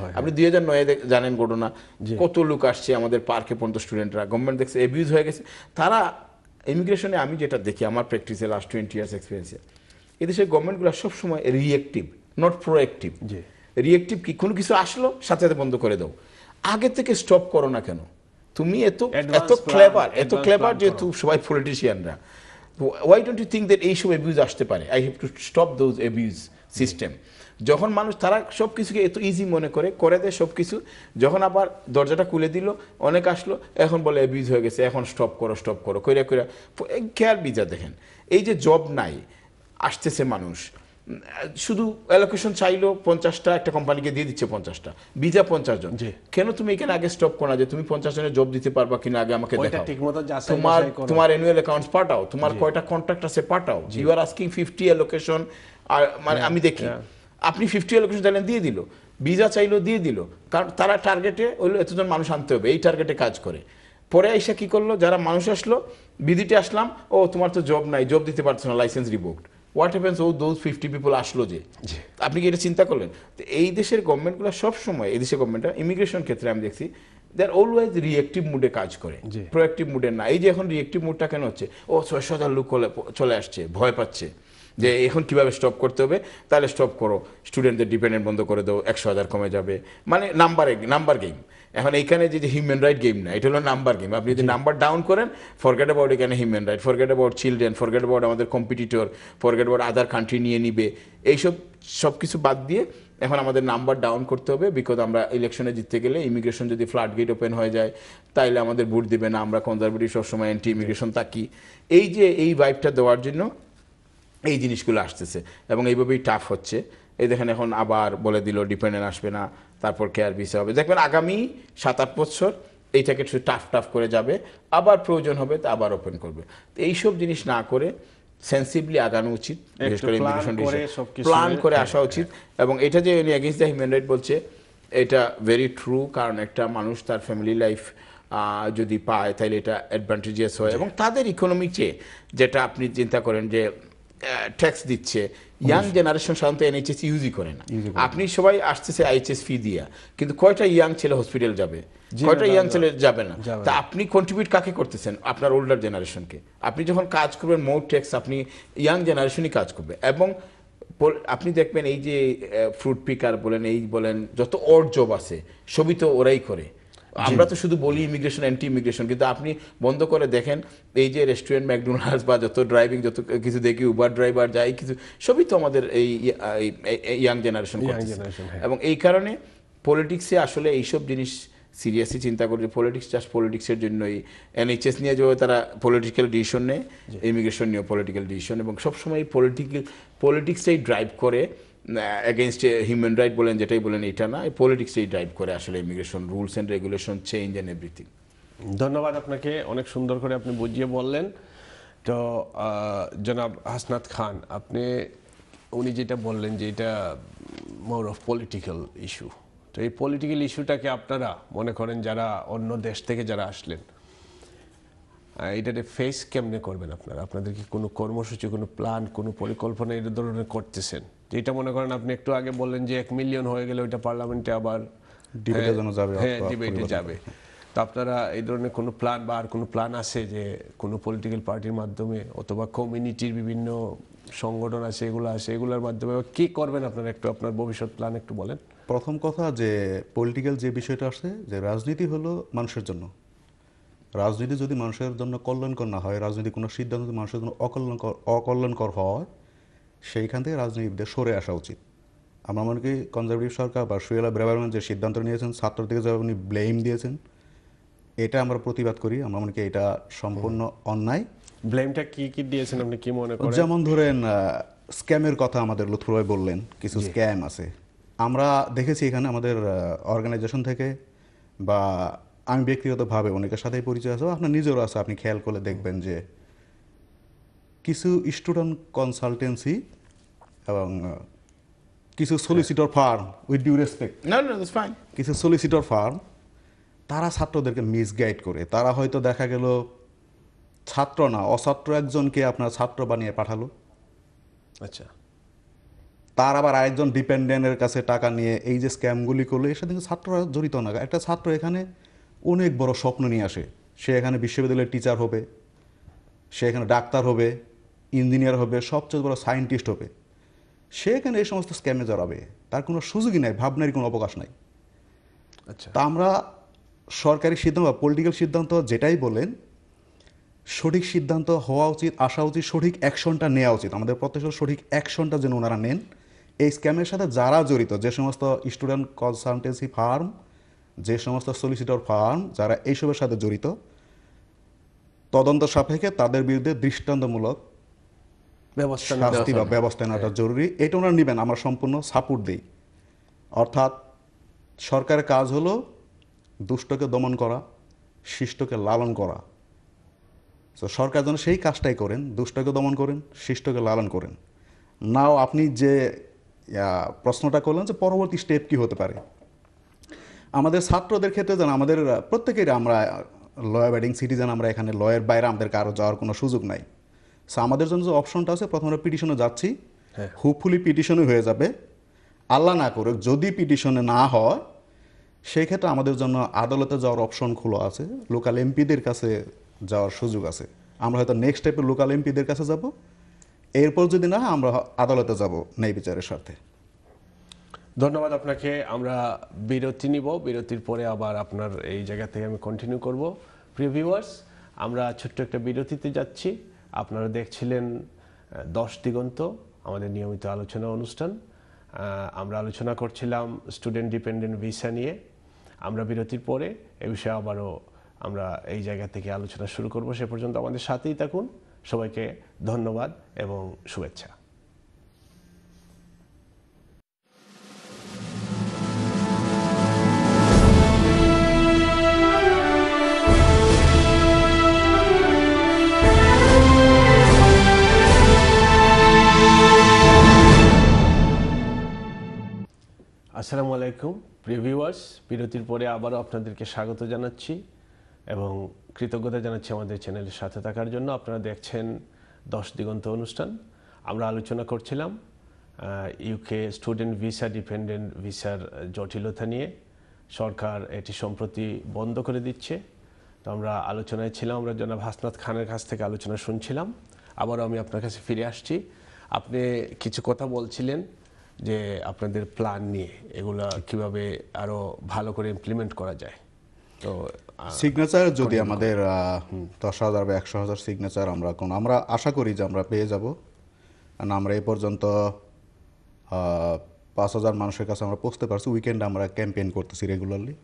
হয়। আপনি 2009-এ জানেন ঘটনা, কত লোক আসছে আমাদের পার্কে পর্যন্ত স্টুডেন্টরা, গভর্নমেন্ট দেখছে অ্যাবিউজ হয়ে গেছে তারা ইমিগ্রেশনে। আমি যেটা দেখি আমার প্র্যাকটিসে লাস্ট 20 ইয়ার্স এক্সপিরিয়েন্সে, এদেশের গভর্নমেন্টগুলো সবসময় রিয়েক্টিভ, নট প্রোঅ্যাক্টিভ। রিয়েক্টিভ কি, কোনো কিছু আসলো সাথে সাথে বন্ধ করে দাও, আগে থেকে স্টপ করো না কেন। তুমি এত ক্লেভার যে সবাই পলিটিশিয়ানরা, why don't you think that এইসব অ্যাবিউজ আসতে পারে? I have to stop those abuse system. যখন মানুষ তারা সব কিছুকে এত ইজি মনে করে করে দেয় সব কিছু, যখন আবার দরজাটা খুলে দিল অনেক আসলো, এখন বলে অ্যাবিউজ হয়ে গেছে, এখন স্টপ করো কইরা খেয়াল বিজা। দেখেন এই যে জব নাই, আসতেছে মানুষ শুধু অ্যালোকেশন চাইলো 50টা, একটা কোম্পানিকে দিয়ে দিচ্ছে 50টা ভিসা, 50 জন। কেন তুমি এখানে আগে স্টপ করো না যে তুমি 50 জনের জব দিতে পারবা কিনা আগে আমাকে দেখাও, তোমার অ্যানুয়াল অ্যাকাউন্টস পাঠাও, তোমার কয়টা কন্ট্রাক্ট আছে পাঠাও। ইউ আর আস্কিং 50 অ্যালোকেশন, আর মানে আমি দেখি আপনি 50 অ্যালোকেশন চাইলেন দিয়ে দিল, ভিসা চাইলো দিয়ে দিল, কারণ তারা টার্গেটে হইলো এতজন মানুষ আনতে হবে, এই টার্গেটে কাজ করে। পরে আইসা কি করলো, যারা মানুষ আসলো বিদিতে আসলাম, ও তোমার তো জব নাই, জব দিতে পারছো না, licence revoked. What happens to those 50 people আসলো যে? আপনি কি এটা চিন্তা করলেন? তো এই দেশের গভর্নমেন্টগুলো সবসময়, এই দেশের গভর্নমেন্টটা ইমিগ্রেশন ক্ষেত্রে আমি দেখছি দে আর অলওয়েজ রিয়েক্টিভ মুডে কাজ করে, প্রোঅ্যাক্টিভ মুডে না। এই যে এখন রিয়েক্টিভ মুডটা কেন হচ্ছে, ও 6,000 লোক চলে আসছে, ভয় পাচ্ছে যে এখন কীভাবে স্টপ করতে হবে, তাহলে স্টপ করো, স্টুডেন্টদের ডিপেন্ডেন্ট বন্ধ করে দাও, 100,000 কমে যাবে। মানে নাম্বার গেম। এখন এইখানে যে হিউম্যান রাইট গেম না, এটা হলো নাম্বার গেম। আপনি যদি নাম্বার ডাউন করেন, ফরগেট অ্যাবাউট এখানে human right, forget about children, forget about আমাদের competitor, forget about other country নিয়ে নিবে, এইসব সব কিছু বাদ দিয়ে এখন আমাদের নাম্বার ডাউন করতে হবে। বিকজ আমরা ইলেকশনে জিততে গেলে ইমিগ্রেশন যদি ফ্লাড গেট ওপেন হয়ে যায় তাহলে আমাদের ভোট দেবে না, আমরা কনজারভেটিভ সবসময় অ্যান্টি ইমিগ্রেশন থাকি। এই যে এই ভাইবটা দেওয়ার জন্য এই জিনিসগুলো আসতেছে এবং এইভাবেই টাফ হচ্ছে। এই দেখেন এখন আবার বলে দিল ডিপেন্ডেন্ট আসবে না, তারপর কেয়ার ভিসা হবে। দেখবেন আগামী 7-8 বছর এইটাকে টাফ করে যাবে, আবার প্রয়োজন হবে তা আবার ওপেন করবে। তো এইসব জিনিস না করে সেন্সিভলি আগানো উচিত, বিশেষ করে ইমিগ্রেশন প্ল্যান করে আসা উচিত। এবং এটা যে উনি এগেইনস্ট দ্য হিউম্যান রাইট বলছে, এটা ভেরি ট্রু, কারণ একটা মানুষ তার ফ্যামিলি লাইফ যদি পায় তাহলে এটা অ্যাডভান্টেজিয়াস হয়। এবং তাদের ইকোনমি চেয়ে যেটা আপনি চিন্তা করেন যে ট্যাক্স দিচ্ছে, ইয়াং জেনারেশন সাধারণত NHS ইউজই করে না। আপনি সবাই আসতেছে IHS ফি দিয়া, কিন্তু কয়টা ইয়াং ছেলে হসপিটাল যাবে, কয়টা ইয়াং ছেলে যাবে না। তা আপনি কন্ট্রিবিউট কাকে করতেছেন? আপনার ওল্ডার জেনারেশনকে। আপনি যখন কাজ করবেন মোর ট্যাক্স আপনি ইয়াং জেনারেশনই কাজ করবে। এবং আপনি দেখবেন এই যে ফ্রুট পিকার বলেন, এই বলেন, যত অড জব আছে সবই তো ওরাই করে। আমরা তো শুধু বলি ইমিগ্রেশন, অ্যান্টি ইমিগ্রেশন, কিন্তু আপনি বন্ধ করে দেখেন এই যে রেস্টুরেন্ট, ম্যাকডোনাল্ডস বা যত ড্রাইভিং যত কিছু দেখি, উবার ড্রাইভার যাই কিছু, সবই তো আমাদের এই ইয়াং জেনারেশন। এবং এই কারণে পলিটিক্সে আসলে এইসব জিনিস সিরিয়াসলি চিন্তা করে যে পলিটিক্স জাস্ট পলিটিক্সের জন্যই। NHS নিয়ে যেভাবে তারা পলিটিক্যাল ডিসিশন নেয়, ইমিগ্রেশন নিয়েও পলিটিক্যাল ডিসিশন, এবং সবসময় পলিটিক্সটাই ড্রাইভ করে এগেইনস্ট হিউম্যান রাইট বলেন, যেটাই বলেন এটা না, এই পলিটিক্সটাই ড্রাইভ করে আসলে immigration rules and regulation change and everything. ধন্যবাদ আপনাকে, অনেক সুন্দর করে আপনি বুঝিয়ে বললেন। তো জনাব হাসনাত খান, আপনি উনি যেটা বললেন যে এটা মোর অফ পলিটিক্যাল ইস্যু, তো এই পলিটিক্যাল ইস্যুটাকে আপনারা মনে করেন যারা অন্য দেশ থেকে যারা আসলেন এটাতে ফেস কেমনে করবেন আপনারা? আপনাদের কি কোনো কর্মসূচি, কোনো প্ল্যান, কোনো পরিকল্পনা এই ধরনের করতেছেন? এটা মনে করেন আপনি একটু আগে বললেন যে 1 মিলিয়ন হয়ে গেলে ওইটা পার্লামেন্টে আবার ডিবেটে যাবে, তো আপনারা এই ধরনের কোনো প্ল্যান বা আর কোনো প্ল্যান আছে যে কোনো পলিটিক্যাল পার্টির মাধ্যমে অথবা কমিউনিটির বিভিন্ন সংগঠন আছে এগুলো আছে, এগুলোর মাধ্যমে কি করবেন আপনারা? একটু আপনার ভবিষ্যৎ প্ল্যান একটু বলেন। প্রথম কথা যে পলিটিক্যাল যে বিষয়টা আসছে, যে রাজনীতি হলো মানুষের জন্য, রাজনীতি যদি মানুষের জন্য কল্যাণকর না হয়, রাজনীতি কোনো সিদ্ধান্ত যদি মানুষের জন্য অকল্যাণকর হয়, সেইখান থেকে রাজনীতিবিদদের সরে আসা উচিত। আমরা মনে করি কনজারভেটিভ সরকার বা সুয়েলা ব্রেভারম্যান যে সিদ্ধান্ত নিয়েছেন, ছাত্রদের যে উনি ব্লেম দিয়েছেন, এটা আমরা প্রতিবাদ করি। আমরা মনে করি এটা সম্পূর্ণ অন্যায়। ব্লেমটা কি কি দিয়েছেন আপনি কি মনে করেন? যেমন ধরেন স্ক্যামের কথা আমাদের লুৎফর ভাই বললেন, কিছু স্ক্যাম আছে। আমরা দেখেছি এখানে আমাদের অর্গানাইজেশন থেকে বা আমি ব্যক্তিগতভাবে অনেকের সাথেই পরিচয় আছে, আপনার নিজেরও আছে, আপনি খেয়াল করলে দেখবেন যে কিছু স্টুডেন্ট কনসালটেন্সি এবং কিছু solicitor firm, with due respect, কিছু সলিসিটর ফার্ম তারা ছাত্রদেরকে মিসগাইড করে। তারা হয়তো দেখা গেল ছাত্র না অছাত্র একজনকে আপনার ছাত্র বানিয়ে পাঠালো, আচ্ছা, তার আবার আরেকজন ডিপেন্ডেন্টের কাছে টাকা নিয়ে এই যে স্ক্যামগুলি করলো, এর সাথে কিন্তু ছাত্ররা জড়িত না। একটা ছাত্র এখানে অনেক বড় স্বপ্ন নিয়ে আসে, সে এখানে বিশ্ববিদ্যালয়ের টিচার হবে, সে এখানে ডাক্তার হবে, ইঞ্জিনিয়ার হবে, সবচেয়ে বড় সায়েন্টিস্ট হবে, সে এখানে এই সমস্ত স্ক্যামে জড়াবে, তার কোনো সুযোগই নাই, ভাবনারই কোনো অবকাশ নাই। আচ্ছা, তা আমরা সরকারি সিদ্ধান্ত বা পলিটিক্যাল সিদ্ধান্ত যেটাই বলেন, সঠিক সিদ্ধান্ত হওয়া উচিত, আসা উচিত, সঠিক অ্যাকশনটা নেওয়া উচিত। আমাদের প্রত্যেকের সঠিক অ্যাকশনটা যেন ওনারা নেন। এই স্ক্যামের সাথে যারা জড়িত, যে সমস্ত স্টুডেন্ট কনসালটেন্সি ফার্ম, যে সমস্ত সলিসিটর ফার্ম, যারা এইসবের সাথে জড়িত, তদন্ত সাপেক্ষে তাদের বিরুদ্ধে দৃষ্টান্তমূলক শাস্তি বা ব্যবস্থা নেওয়াটা জরুরি। এটা ওনারা নেবেন, আমরা সম্পূর্ণ সাপোর্ট দিই। অর্থাৎ সরকারের কাজ হলো দুষ্টকে দমন করা, শিষ্টকে লালন করা। তো সরকার যেন সেই কাজটাই করেন, দুষ্টকে দমন করেন, শিষ্টকে লালন করেন। নাও আপনি যে প্রশ্নটা করলেন যে পরবর্তী স্টেপ কি হতে পারে আমাদের ছাত্রদের ক্ষেত্রে, যেন আমাদের প্রত্যেকের আমরা ল অ্যাবাইডিং সিটিজেন, আমরা এখানে লয়ের বাইরে আমাদের কারো যাওয়ার কোনো সুযোগ নাই। সো আমাদের জন্য যে অপশনটা আছে, প্রথমে আমরা পিটিশনে যাচ্ছি, হোপফুলি পিটিশনে হয়ে যাবে। আল্লাহ না করুক যদি পিটিশনে না হয়, সেই ক্ষেত্রে আমাদের জন্য আদালতে যাওয়ার অপশন খোলা আছে, লোকাল এমপিদের কাছে যাওয়ার সুযোগ আছে। আমরা হয়তো নেক্সট স্টেপে লোকাল এমপিদের কাছে যাব, এরপর যদি না হয় আমরা আদালতে যাব ন্যায় বিচারের স্বার্থে। ধন্যবাদ আপনাকে। আমরা বিরতি নিব, বিরতির পরে আবার আপনার এই জায়গা থেকে আমি কন্টিনিউ করব। প্রিয় ভিউয়ার্স, আমরা ছোট্ট একটা বিরতিতে যাচ্ছি। আপনারা দেখছিলেন দশ দিগন্ত, আমাদের নিয়মিত আলোচনা অনুষ্ঠান। আমরা আলোচনা করছিলাম স্টুডেন্ট ডিপেন্ডেন্ট ভিসা নিয়ে। আমরা বিরতির পরে এ বিষয়ে আবারও আমরা এই জায়গা থেকে আলোচনা শুরু করব। সে পর্যন্ত আমাদের সাথেই থাকুন। সবাইকে ধন্যবাদ এবং শুভেচ্ছা। আসসালামু আলাইকুম প্রিয় ভিউয়ার্স, বিরতির পরে আবারও আপনাদেরকে স্বাগত জানাচ্ছি এবং কৃতজ্ঞতা জানাচ্ছি আমাদের চ্যানেলের সাথে থাকার জন্য। আপনারা দেখছেন দশ দিগন্ত অনুষ্ঠান। আমরা আলোচনা করছিলাম ইউকে স্টুডেন্ট ভিসা, ডিপেন্ডেন্ট ভিসার জটিলতা নিয়ে। সরকার এটি সম্প্রতি বন্ধ করে দিচ্ছে। তো আমরা আলোচনায় ছিলাম, আমরা জনাব হাসনাত খানের কাছ থেকে আলোচনা শুনছিলাম। আবারও আমি আপনার কাছে ফিরে আসছি। আপনি কিছু কথা বলছিলেন যে আপনাদের প্ল্যান নিয়ে, এগুলা কিভাবে আরও ভালো করে ইমপ্লিমেন্ট করা যায়। তো সিগনেচার যদি আমাদের 10,000 বা 100,000 সিগনেচার আমরা আশা করি যে আমরা পেয়ে যাব। কারণ আমরা এ পর্যন্ত 5,000 মানুষের কাছে আমরা পৌঁছতে পারছি। উইকেন্ডে আমরা ক্যাম্পেইন করতেছি রেগুলারলি।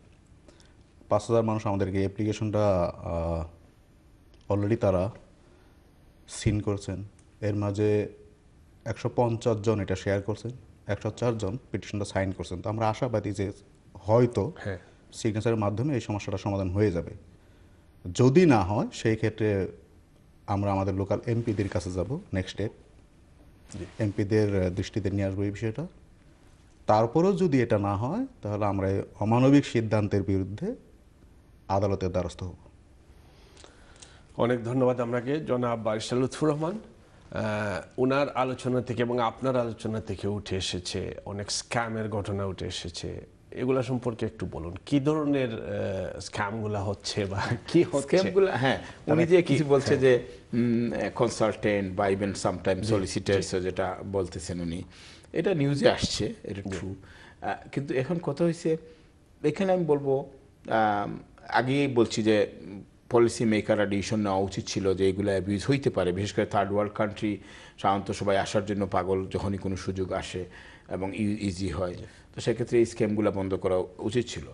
5,000 মানুষ আমাদেরকে অ্যাপ্লিকেশনটা অলরেডি তারা সিন করছেন। এর মাঝে 150 জন এটা শেয়ার করছেন, 104 জন পিটিশনটা সাইন করছেন। তো আমরা আশাবাদী যে হয়তো সিগনেচারের মাধ্যমে এই সমস্যাটা সমাধান হয়ে যাবে। যদি না হয়, সেই ক্ষেত্রে আমরা আমাদের লোকাল এমপিদের কাছে যাব। নেক্সট স্টেপ এমপিদের দৃষ্টিতে নিয়ে আসবো এই বিষয়টা। তারপরেও যদি এটা না হয়, তাহলে আমরা এই অমানবিক সিদ্ধান্তের বিরুদ্ধে আদালতের দ্বারস্থ হব। অনেক ধন্যবাদ আপনাকে জনাব বারিস্টার লুৎফুর রহমান। ওনার আলোচনা থেকে এবং আপনার আলোচনা থেকে উঠে এসেছে অনেক স্ক্যামের ঘটনা উঠে এসেছে। এগুলা সম্পর্কে একটু বলুন, কি ধরনের স্ক্যামগুলা হচ্ছে বা কি স্ক্যামগুলা? হ্যাঁ, উনি যে কিছু বলছে যে কনসালটেন্ট বা ইভেন সামটাইমস সলিসিটারস, যেটা বলতেছেন উনি, এটা নিউজে আসছে, এটা ট্রু। কিন্তু এখন কথা হয়েছে, এখানে আমি বলবো আগেই বলছি যে পলিসি মেকাররা ডিসিশন নেওয়া উচিত ছিল যে এগুলো অ্যাবিউজ হইতে পারে। বিশেষ করে থার্ড ওয়ার্ল্ড কান্ট্রি সাধারণত সবাই আসার জন্য পাগল, যখনই কোনো সুযোগ আসে এবং ইজি হয়। তো সেক্ষেত্রে এই স্ক্যামগুলো বন্ধ করা উচিত ছিল।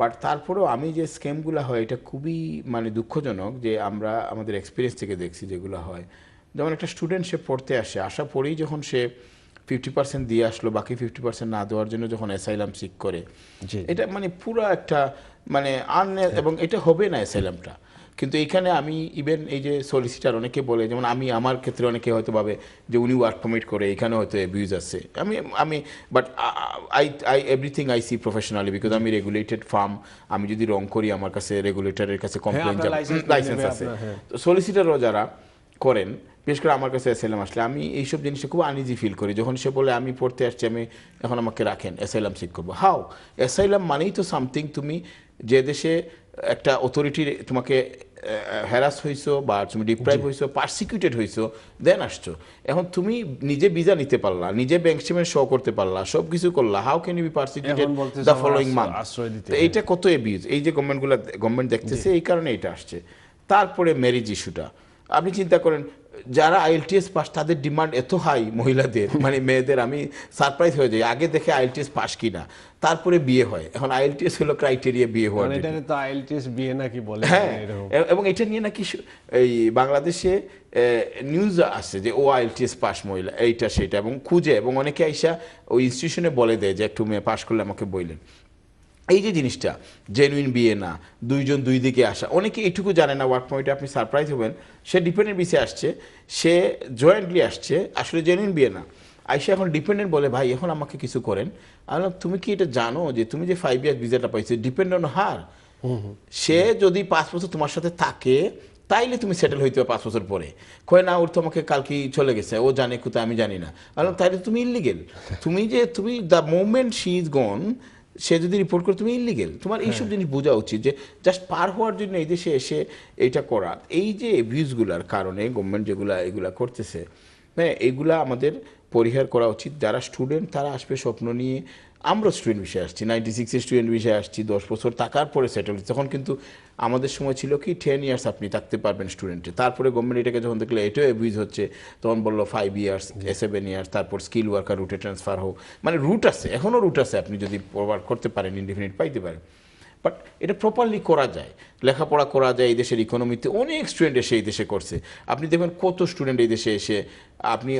বাট তারপরেও আমি যে স্ক্যামগুলো হয়, এটা খুবই মানে দুঃখজনক যে আমরা আমাদের এক্সপিরিয়েন্স থেকে দেখছি যেগুলো হয়। যেমন একটা স্টুডেন্ট সে পড়তে আসে, আসা পরেই যখন সে 50% দিয়ে আসলো বাকি 50% না দেওয়ার জন্য যখন অ্যাসাইলাম সিক করে এটা মানে পুরো একটা মানে এবং এটা হবে না অ্যাসাইলামটা কিন্তু এখানে আমি ইভেন এই যে সলিসিটর অনেকে বলে যেমন আমি আমার ক্ষেত্রে অনেকে হয়তো ভাবে যে উনি ওয়ার্ক পারমিট করে এখানে হয়তো অ্যাবিউজ আছে আমি but I everything I see professionally because আমি রেগুলেটেড ফার্ম আমি যদি রং করি আমার কাছে রেগুলেটরের কাছে কমপ্লেইন লাইসেন্স আছে তো সলিসিটরও যারা করেন বিশেষ করে আমার কাছে অ্যাসাইলাম আসলে আমি এইসব জিনিসটা খুব আনইজি ফিল করি যখন সে বলে আমি পড়তে আসছি আমি এখন আমাকে রাখেন অ্যাসাইলাম সিক করবো হাও অ্যাসাইলাম মানেই তো সামথিং তুমি যে দেশে একটা অথরিটি তোমাকে হ্যারাস হইছো বা তুমি ডিপ্রাইভ হইছো পারসিকিউটেড হইছো দেন আসছো এখন তুমি নিজে ভিসা নিতে পারলা নিজে ব্যাংক স্টেটমেন্ট শো করতে পারলা সব কিছু করলা how can you be persecuted the following month এইটা কত এবিউজ এই যে গভর্নমেন্টগুলো গভর্নমেন্ট দেখতেছে এই কারণে এটা আসছে তারপরে ম্যারেজ ইস্যুটা আপনি চিন্তা করেন যারা আইএলটিএস পাস তাদের ডিমান্ড এত হাই মহিলাদের মানে মেয়েদের আমি সারপ্রাইজ হয়ে যাই আগে দেখে আইএলটিএস পাস কিনা তারপরে বিয়ে হয় এখন আইএলটিএস হলো ক্রাইটেরিয়া বিয়ে হওয়ার এটা তো আইএলটিএস বিয়ে নাকি বলে হ্যাঁ এবং এটা নিয়ে নাকি এই বাংলাদেশে নিউজ আসে যে ও আইএলটিএস পাস মহিলা এইটা সেটা এবং খুঁজে এবং অনেকে আইসা ওই ইনস্টিটিউশনে বলে দেয় যে একটু মেয়ে পাস করলে আমাকে বললেন এই যে জিনিসটা জেনুইন বিয়ে না দুইজন দুই দিকে আসা অনেকে এইটুকু জানে না ওয়ার্ক পয়েন্টে আপনি সারপ্রাইজ হবেন সে ডিপেন্ডেন্ট বিসে আসছে সে জয়েন্টলি আসছে আসলে জেনুইন বিয়ে না আইসা এখন ডিপেন্ডেন্ট বলে ভাই এখন আমাকে কিছু করেন আর তুমি কি এটা জানো যে তুমি যে 5 years ভিসাটা পাইছো ডিপেন্ড অন হার সে যদি 5 বছর তোমার সাথে থাকে তাইলে তুমি সেটেল হইতে হবে 5 বছর পরে কয় না ওর তো আমাকে কালকে চলে গেছে ও জানে কোথায় আমি জানি না তাইলে তুমি ইলিগেল তুমি the moment she is gone সে যদি রিপোর্ট করে তুমি ইলিগেল তোমার এইসব জিনিস বোঝা উচিত যে জাস্ট পার হওয়ার জন্য এই দেশে এসে এইটা করা এই যে অ্যাবিউজগুলোর কারণে গভর্নমেন্ট এগুলা করতেছে হ্যাঁ এগুলা আমাদের পরিহার করা উচিত যারা স্টুডেন্ট তারা আসবে স্বপ্ন নিয়ে আমরা স্টুডেন্ট বিষয়ে আসছি 96 স্টুডেন্ট বিষয়ে আসছি 10 বছর থাকার পরে সেটেল তখন কিন্তু আমাদের সময় ছিল কি 10 years আপনি থাকতে পারবেন স্টুডেন্টে তারপরে গভর্নমেন্ট এটাকে যখন দেখলে এটাও অ্যাবিউজ হচ্ছে তখন বললো 5 years 7 years তারপর স্কিল ওয়ার্কার রুটে ট্রান্সফার হোক মানে রুট আছে এখনও রুট আছে আপনি যদি ওয়ার্ক করতে পারেন ইনডিফিনিট পাইতে পারেন বাট এটা প্রপারলি করা যায় লেখাপড়া করা যায় এই দেশের ইকোনমিতে অনেক স্টুডেন্ট এসে এই দেশে করছে আপনি দেখবেন কত স্টুডেন্ট এই দেশে এসে আপনি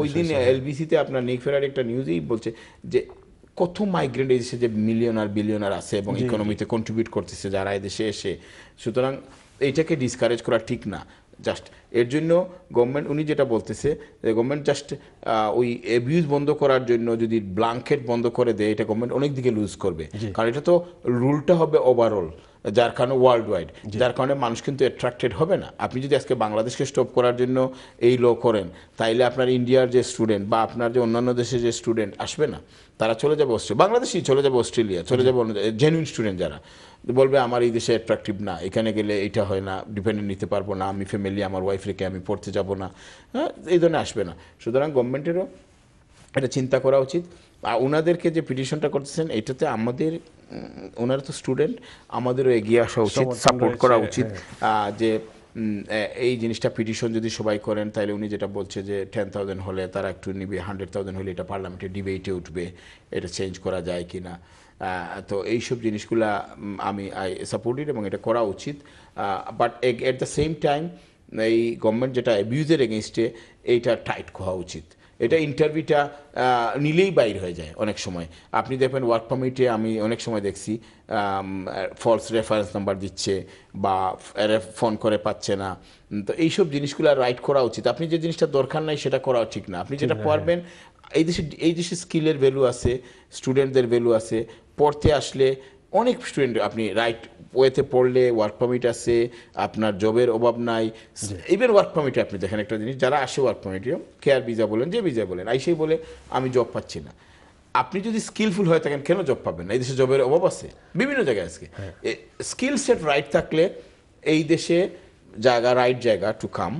ওই দিন এলবিসিতে আপনার নেকফেরার একটা নিউজই বলছে যে কত মাইগ্রেন্ট এই দেশে যে মিলিয়নার বিলিয়নার আছে এবং ইকোনমিতে কন্ট্রিবিউট করতেছে যারা এই দেশে এসে সুতরাং এইটাকে ডিসকারেজ করা ঠিক না জাস্ট এর জন্য গভর্নমেন্ট উনি যেটা বলতেছে গভর্নমেন্ট জাস্ট ওই অ্যাবিউজ বন্ধ করার জন্য যদি ব্লাঙ্কেট বন্ধ করে দেয় এটা গভর্নমেন্ট অনেক দিকে লুজ করবে কারণ এটা তো রুলটা হবে ওভারঅল যার কারণে ওয়ার্ল্ড ওয়াইড যার কারণে মানুষ কিন্তু অ্যাট্রাক্টেড হবে না আপনি যদি আজকে বাংলাদেশকে স্টপ করার জন্য এই ল করেন তাইলে আপনার ইন্ডিয়ার যে স্টুডেন্ট বা আপনার যে অন্যান্য দেশের যে স্টুডেন্ট আসবে না তারা চলে যাবে অস্ট্রেলিয়া বাংলাদেশি চলে যাবে অস্ট্রেলিয়া চলে যাবে অন্য জেনুইন স্টুডেন্ট যারা বলবে আমার এই দেশে অ্যাট্রাকটিভ না এখানে গেলে এটা হয় না ডিপেন্ডেন্ট নিতে পারবো না আমি ফ্যামিলি আমার ওয়াইফ রেখে আমি পড়তে যাব না হ্যাঁ এই ধরনের আসবে না সুতরাং গভর্নমেন্টেরও এটা চিন্তা করা উচিত আর ওনাদেরকে যে পিটিশনটা করতেছেন এটাতে আমাদের ওনারা তো স্টুডেন্ট আমাদেরও এগিয়ে আসা উচিত সাপোর্ট করা উচিত যে এই জিনিসটা পিটিশন যদি সবাই করেন তাহলে উনি যেটা বলছে যে 10,000 হলে তারা একটু নিবে 100,000 হলে এটা পার্লামেন্টে ডিবেটে উঠবে এটা চেঞ্জ করা যায় কি না তো এইসব জিনিসগুলা আমি সাপোর্টেড এবং এটা করা উচিত but at the same time এই গভর্নমেন্ট যেটা অ্যাবিউজের এগেনস্টে এইটা টাইট হওয়া উচিত এটা ইন্টারভিউটা নিলেই বাইর হয়ে যায় অনেক সময় আপনি দেখবেন ওয়ার্ক পারমিটে আমি অনেক সময় দেখছি ফলস রেফারেন্স নাম্বার দিচ্ছে বা ফোন করে পাচ্ছে না তো এইসব জিনিসগুলো রাইট করা উচিত আপনি যে জিনিসটা দরকার নাই সেটা করা ঠিক না আপনি যেটা পারবেন এই দেশে স্কিলের ভ্যালু আছে স্টুডেন্টদের ভ্যালু আছে পড়তে আসলে অনেক স্টুডেন্ট আপনি রাইট ওয়েতে পড়লে ওয়ার্ক পারমিট আছে আপনার জবের অভাব নাই ইভেন ওয়ার্ক পারমিটে আপনি দেখেন একটা জিনিস যারা আসে ওয়ার্ক পারমিটেও কেয়ার ভিসা বলেন যে ভিসা বলেন আইসেই বলে আমি জব পাচ্ছি না আপনি যদি স্কিলফুল হয়ে থাকেন কেন জব পাবেন না এই দেশে জবের অভাব আছে বিভিন্ন জায়গায় আজকে স্কিল সেট রাইট থাকলে এই দেশে জায়গা রাইট জায়গা টু কাম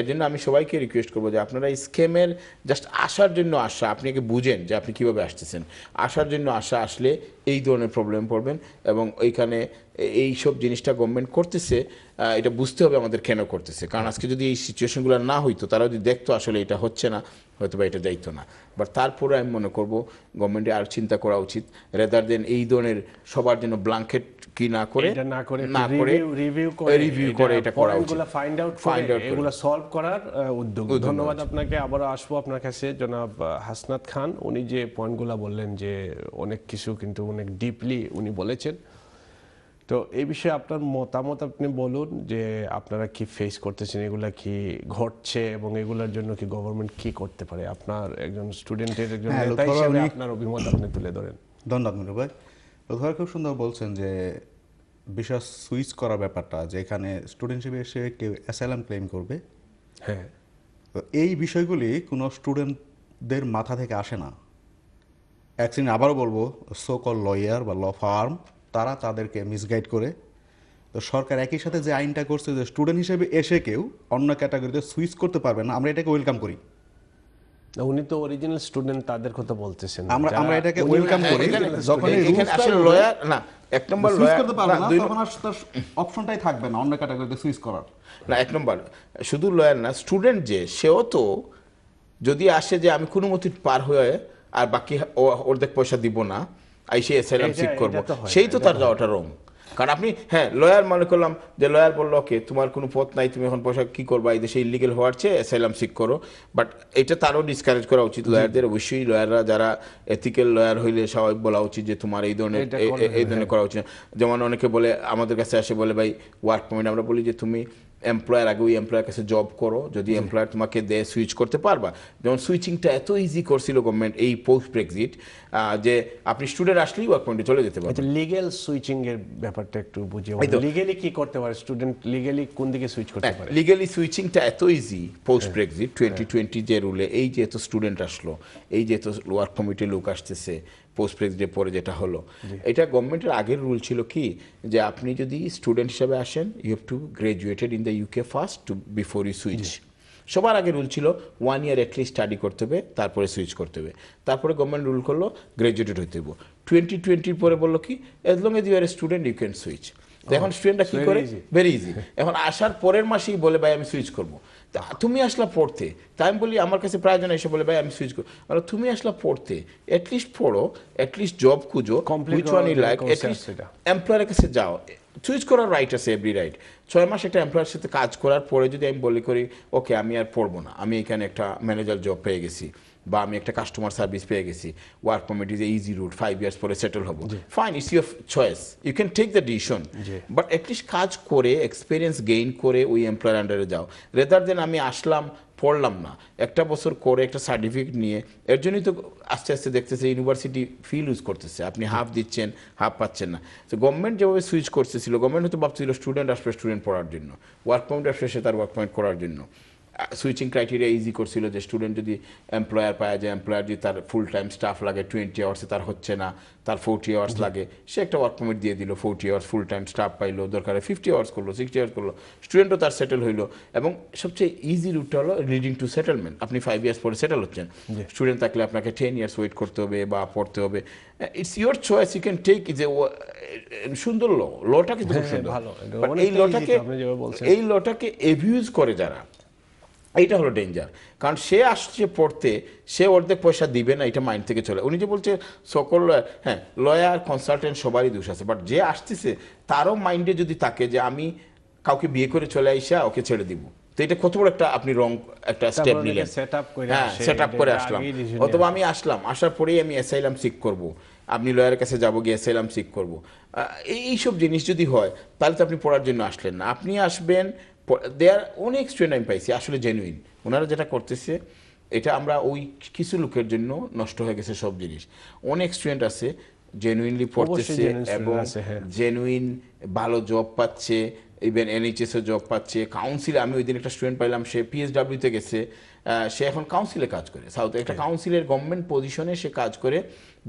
এর জন্য আমি সবাইকে রিকোয়েস্ট করবো যে আপনারা এই স্কেমের জাস্ট আসার জন্য আসা আপনি কি বুঝেন যে আপনি কীভাবে আসতেছেন আসার জন্য আসা আসলে এই ধরনের প্রবলেম পড়বেন এবং এইখানে এই সব জিনিসটা গভর্নমেন্ট করতেছে এটা বুঝতে হবে আমাদের কেন করতেছে কারণ আজকে যদি এই সিচুয়েশনগুলো না হইতো তারা যদি দেখতো আসলে এটা হচ্ছে না হয়তো বা এটা যাইতো না বাট তারপরে আমি মনে করবো গভর্নমেন্টে আর চিন্তা করা উচিত রেদার দেন এই ধরনের সবার জন্য ব্লাঙ্কেট কি না করে এটা না করে রিভিউ করে এটা করা উচিত এগুলা ফাইন্ড আউট করে এগুলা সলভ করার উদ্যোগ। ধন্যবাদ আপনাকে। আবারো আসবো আপনার কাছে জনাব হাসনাত খান। উনি যে পয়েন্টগুলা বললেন যে অনেক কিছু কিন্তু অনেক ডিপলি উনি বলেছেন, তো এই বিষয়ে আপনার মতামত আপনি বলুন যে আপনারা কি ফেস করতেছেন, এগুলা কি ঘটছে এবং এগুলার জন্য কি গভর্নমেন্ট কি করতে পারে? আপনার একজন স্টুডেন্টের একজন নেতা হিসেবে আপনার অভিমত আপনি তুলে ধরেন। ধন্যবাদ মিনু ভাই। ধর খুব সুন্দর বলছেন যে বিষয় সুইচ করা ব্যাপারটা, যে এখানে স্টুডেন্ট হিসেবে এসে কেউ অ্যাসাইলাম ক্লেম করবে, হ্যাঁ, তো এই বিষয়গুলি কোনো স্টুডেন্টদের মাথা থেকে আসে না। অ্যাকচুয়ালি আবারও বলবো, সো কল লয়ার বা ল ফার্ম তারা তাদেরকে মিসগাইড করে। তো সরকার একই সাথে যে আইনটা করছে যে স্টুডেন্ট হিসেবে এসে কেউ অন্য ক্যাটাগরিতে সুইচ করতে পারবে না, আমরা এটাকে ওয়েলকাম করি। উনি তো অরিজিনাল স্টুডেন্ট, তাদের কথা বলতেছেন। আমরা এটাকে ওয়েলকাম করি যখন এখানে আসলে লয়ার না, এক নম্বর লয়ার করতে পারবে না, তখন তার অপশনটাই থাকবে না অন্য ক্যাটাগরিতে সুইচ করার। না, এক নম্বর শুধু লয়ার না, স্টুডেন্ট যে সেও তো যদি আসে যে আমি কোনো মতে পার হয়ে আর বাকি অর্ধেক পয়সা দিব না, আইসে অ্যাসাইলাম সিক করব, সেই তো তার যাওয়াটা রং। কারণ আপনি, হ্যাঁ, লয়ার মনে করলাম যে লয়ার বললো ওকে তোমার কোনো পথ নাই, তুমি এখন পয়সা কী করবা, এই দেশে ইলিগেল হওয়ার চেয়ে অ্যাসাইলাম সিক করো। বাট এটা তারও ডিসকারেজ করা উচিত লয়ারদের। অবশ্যই লয়াররা যারা এথিক্যাল লয়ার হইলে সবাই বলা উচিত যে তোমার এই ধরনের করা উচিত। যেমন অনেকে বলে আমাদের কাছে আসে বলে ভাই ওয়ার্ক পারমিট, আমরা বলি যে তুমি এমপ্লয়ার আগে ওই এমপ্লয়ার কাছে জব করো, যদি এমপ্লয়ার তোমাকে দেয় সুইচ করতে পারবা। যেমন সুইচিংটা এত ইজি করছিল গভর্নমেন্ট এই পোস্ট ব্রেক্সিট, যে আপনি স্টুডেন্ট আসলেই ওয়ার্ক পয়েন্টে চলে যেতে পারবেন। লিগ্যাল সুইচিং এর ব্যাপারটা একটু বুঝিয়ে বলুন, লিগ্যালি কি করতে পারে স্টুডেন্ট, লিগ্যালি কোন দিকে সুইচ করতে পারে? লিগ্যালি সুইচিংটা এত ইজি পোস্ট ব্রেক্সিট 2020 যে রুলে, এই যে এত স্টুডেন্ট আসলো, এই যে এত ওয়ার্ক কমিটির লোক আসতেছে পোস্ট ব্রেক্সিটের পরে যেটা হলো, এটা গভর্নমেন্টের আগের রুল ছিল কি যে আপনি যদি স্টুডেন্ট হিসাবে আসেন you have to graduated in the UK first two before you switch. সবার আগে রুল ছিল 1 year অ্যাটলিস্ট স্টাডি করতে হবে, তারপরে সুইচ করতে হবে। তারপরে গভর্নমেন্ট রুল করলো গ্রাজুয়েটেড হইতে হবে। 2020 পরে বললো কি as long as you are a student you can switch. এখন স্টুডেন্টরা কী করে? Very easy. এখন আসার পরের মাসেই বলে ভাই আমি সুইচ করবো, তা তুমি আসলা পড়তে। তাই আমি বলি, আমার কাছে প্রায় জন এসে বলে ভাই আমি সুইচ করবো, মানে তুমি আসলা পড়তে, অ্যাটলিস্ট পড়ো, অ্যাটলিস্ট জব খুঁজো, which one you like, at least এমপ্লয়ারের কাছে যাও। সুইচ করার রাইট আছে, এভরি রাইট। 6 মাস একটা এমপ্লয়ারের সাথে কাজ করার পরে যদি আমি বলি করি ওকে আমি আর পড়বো না, আমি এখানে একটা ম্যানেজার জব পেয়ে গেছি বা আমি একটা কাস্টমার সার্ভিস পেয়ে গেছি, work permit is a easy route, 5 years পরে সেটেল হবো, fine, it's your choice, you can take the decision. But at least কাজ করে এক্সপিরিয়েন্স গেইন করে ওই এমপ্লয়ার আন্ডারে যাও, রেদার দেন আমি আসলাম পড়লাম না, একটা বছর করে একটা সার্টিফিকেট নিয়ে। এর জন্যই তো আস্তে আস্তে দেখতেছে ইউনিভার্সিটি ফি লুজ করতেছে, আপনি হাফ দিচ্ছেন হাফ পাচ্ছেন না। তো গভর্নমেন্ট যেভাবে সুইচ করতেছিল, গভর্নমেন্ট হয়তো ভাবছিল স্টুডেন্ট আসবে স্টুডেন্ট পড়ার জন্য, ওয়ার্ক পারমিট আসবে সে তার ওয়ার্ক পারমিট করার জন্য। সুইচিং ক্রাইটেরিয়া ইজি করছিল যে স্টুডেন্ট যদি এমপ্লয়ার পায়, যে এমপ্লয়ার যদি তার ফুল টাইম স্টাফ লাগে 20 hours, তার হচ্ছে না, তার 40 hours লাগে, সে একটা ওয়ার্ক পারমিট দিয়ে দিল 40 hours, ফুল টাইম স্টাফ পাইলো, দরকারে 50 hours করলো, 60 hours করলো, স্টুডেন্টও তার সেটেল হইলো। এবং সবচেয়ে ইজি রুটটা হলো লিডিং টু সেটেলমেন্ট, আপনি 5 years পরে সেটেল হচ্ছেন। স্টুডেন্ট থাকলে আপনাকে 10 years ওয়েট করতে হবে বা পড়তে হবে, it's your choice, you can take. যে সুন্দর লটা কিন্তু খুব সুন্দর, এই লটাকে অ্যাবিউজ করে যারা, এইটা হলো ডেঞ্জার। কারণ সে আসছে পড়তে, সে অর্ধেক পয়সা দিবে না, এটা মাইন্ড থেকে চলে। উনি যে বলছে সকল লয়ার, হ্যাঁ, লয়ার কনসালটেন্ট সবারই দোষ আছে, বাট যে আসতেছে তারও মাইন্ডে যদি থাকে যে আমি কাউকে বিয়ে করে চলে আইসা ওকে ছেড়ে দিব, তো এটা কত বড় একটা আপনি রং একটা স্টেপ নিলেন। হ্যাঁ, সেট আপ করে আসলাম, অথবা আমি আসলাম, আসার পরেই আমি অ্যাসাইলাম সিক করবো, আপনি লয়ারের কাছে যাবো গিয়ে অ্যাসাইলাম সিক করবো, এইসব জিনিস যদি হয় তাহলে তো আপনি পড়ার জন্য আসলেন না, আপনি আসবেন। দেয়ার অনেক স্টুডেন্ট আমি পাইছি আসলে জেনুইন, ওনারা যেটা করতেছে এটা আমরা ওই কিছু লোকের জন্য নষ্ট হয়ে গেছে সব জিনিস। অনেক স্টুডেন্ট আছে জেনুইনলি পড়তেছে এবং জেনুইন ভালো জব পাচ্ছে, ইভেন NHS জব পাচ্ছে, কাউন্সিলে। আমি ওই দিন একটা স্টুডেন্ট পাইলাম, সে PSW তে গেছে, সে এখন কাউন্সিলে কাজ করে, সাউথ একটা কাউন্সিলের গভর্নমেন্ট পজিশনে সে কাজ করে,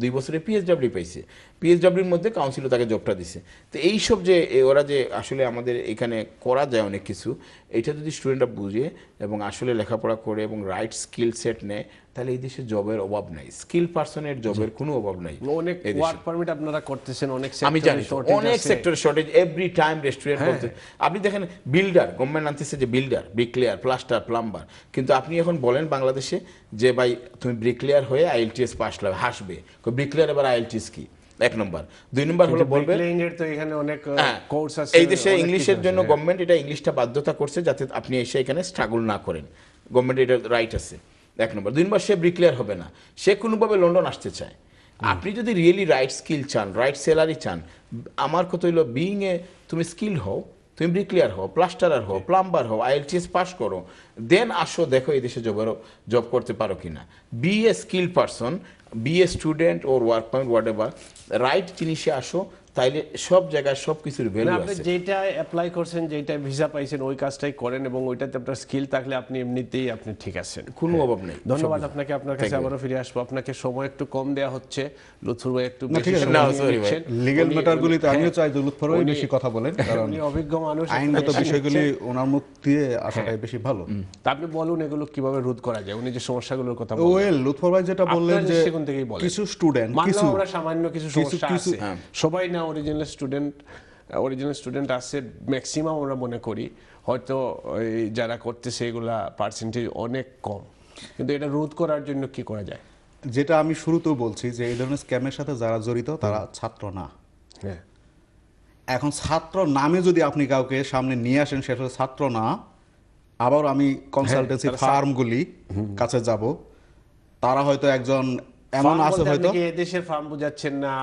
2 বছরে PSW পাইছে, PSWর মধ্যে কাউন্সিলও তাকে জবটা দিছে। তো এইসব যে ওরা যে আসলে আমাদের এখানে করা যায় অনেক কিছু, এটা যদি স্টুডেন্টরা বুঝে এবং আসলে লেখাপড়া করে এবং রাইট স্কিল সেট নেয়, তাহলে এই দেশে জবের অভাব নাই, স্কিল পার্সনের জবের কোনো অভাব নাই। অনেক ওয়ার্ক পারমিট আপনারা করতেছেন, অনেক আমি জানি অনেক সেক্টরে শর্টেজ, এভরি টাইম রেস্টুরেন্ট বলতে। আপনি দেখেন বিল্ডার, গভর্নমেন্ট আনতেছে যে বিল্ডার, ব্রিকলেয়ার, প্লাস্টার, প্লাম্বার, কিন্তু আপনি এখন বলেন বাংলাদেশে যে ভাই তুমি ব্রিকলেয়ার হয়ে IELTS পাস লাগবে, হাসবে, ব্রিকলেয়ার এবার IELTS কি? এক নম্বর দুই নম্বর হলো বলবে ইংলিশ তো এখানে অনেক কোর্স আছে এই দেশে ইংলিশের জন্য गवर्नमेंट এটা ইংলিশটা বাধ্যতা করছে যাতে আপনি এসে এখানে স্ট্রাগল না করেন गवर्नमेंट এটা রাইট আছে এক নম্বর দুই নম্বর সে ব্রিক্লেয়ার হবে না সে কোনোভাবে লন্ডন আসতে চায় আপনি যদি রিয়েলি রাইট স্কিল চান রাইট স্যালারি চান আমার কথা হলো বিইং এ তুমি স্কিল হও তুমি ব্রিক্লেয়ার হও প্লাস্টারার হও প্লাম্বার হও আইএলটিএস পাস করো দেন আসো দেখো এই দেশে জব করতে পারো কিনা be a skill person be a student or work point whatever right জিনিসে আসো তাইলে সব জায়গায় সব কিছুর ভ্যালু আছে আপনি যেটা অ্যাপ্লাই করছেন যেটা ভিসা পাইছেন ওই কাজটাই করেন এবং ওইটাতে আপনার স্কিল থাকলে আপনি এমনিতেই আপনি ঠিক আছেন কোনো অভাব নেই ধন্যবাদ আপনাকে আপনার কাছে আবারো ফিরে আসবো আপনাকে সময় একটু কম দেয়া হচ্ছে লুৎফর ভাই একটু লিগ্যাল ম্যাটারগুলিতে আমিও চাই যে লুৎফর ভাই বেশি কথা বলেন কারণ উনি অভিজ্ঞ মানুষ আইনগত বিষয়গুলি ওনার মুখ দিয়ে আসাটাই বেশি ভালো তা আপনি বলুন এগুলো কিভাবে রোধ করা যায় উনি যে সমস্যাগুলোর কথা বলেন ওয়েল লুৎফর ভাই যেটা বললেন যে কিছু স্টুডেন্ট কিছু আমরা সাধারণ কিছু সমস্যা আছে সবাই না original student আছে ম্যাক্সিমাম আমরা মনে করি হয়তো যারা করতেছে এগুলা পার্সেন্টেজ অনেক কম কিন্তু এটা রোধ করার জন্য কি করা যায় যেটা আমি শুরুতেও বলছি যে এই ধরনের স্ক্যামের সাথে যারা জড়িত তারা ছাত্র না হ্যাঁ এখন ছাত্র নামে যদি আপনি কাউকে সামনে নিয়ে আসেন সেটা হচ্ছে ছাত্র না আবার আমি কনসালটেন্সি ফার্মগুলি কাছে যাব তারা হয়তো একজন এমন আছে হয়তো যে দেশের ফার্ম বুঝাচ্ছেন না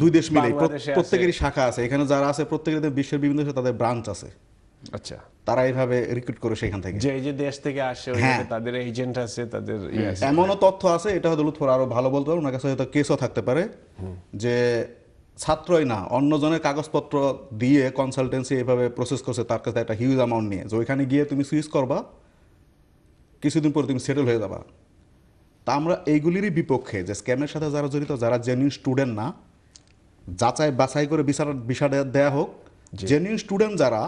দুই দেশ মিলে প্রত্যেকেরই শাখা আছে এখানে যারা আছে প্রত্যেকের বিশ্বের বিভিন্ন দেশে তাদের ব্রাঞ্চ আছে আচ্ছা তারা এইভাবে রিক্রুট করে সেখান থেকে যে এই যে দেশ থেকে আসে ওখানে তাদের এজেন্ট আছে তাদের এমনও তথ্য আছে এটা হয়তো লুৎফর আরো ভালো বলতে পারে ওনার কাছে হয়তো কেসও থাকতে পারে যে ছাত্রই না অন্যজনের কাগজপত্র দিয়ে কনসালটেন্সি এইভাবে প্রসেস করছে তার কাছে একটা হিউজ অ্যামাউন্ট নিয়ে যে ওইখানে গিয়ে তুমি সুইচ করবা কিছুদিন পর তুমি সেটেল হয়ে যাবা আমরা এইগুলিরই বিপক্ষে যে স্ক্যামের সাথে যারা জড়িত যারা জেনুইন স্টুডেন্ট না যাচাই বাছাই করে বিচার দেয়া হোক জেনুইন স্টুডেন্ট যারা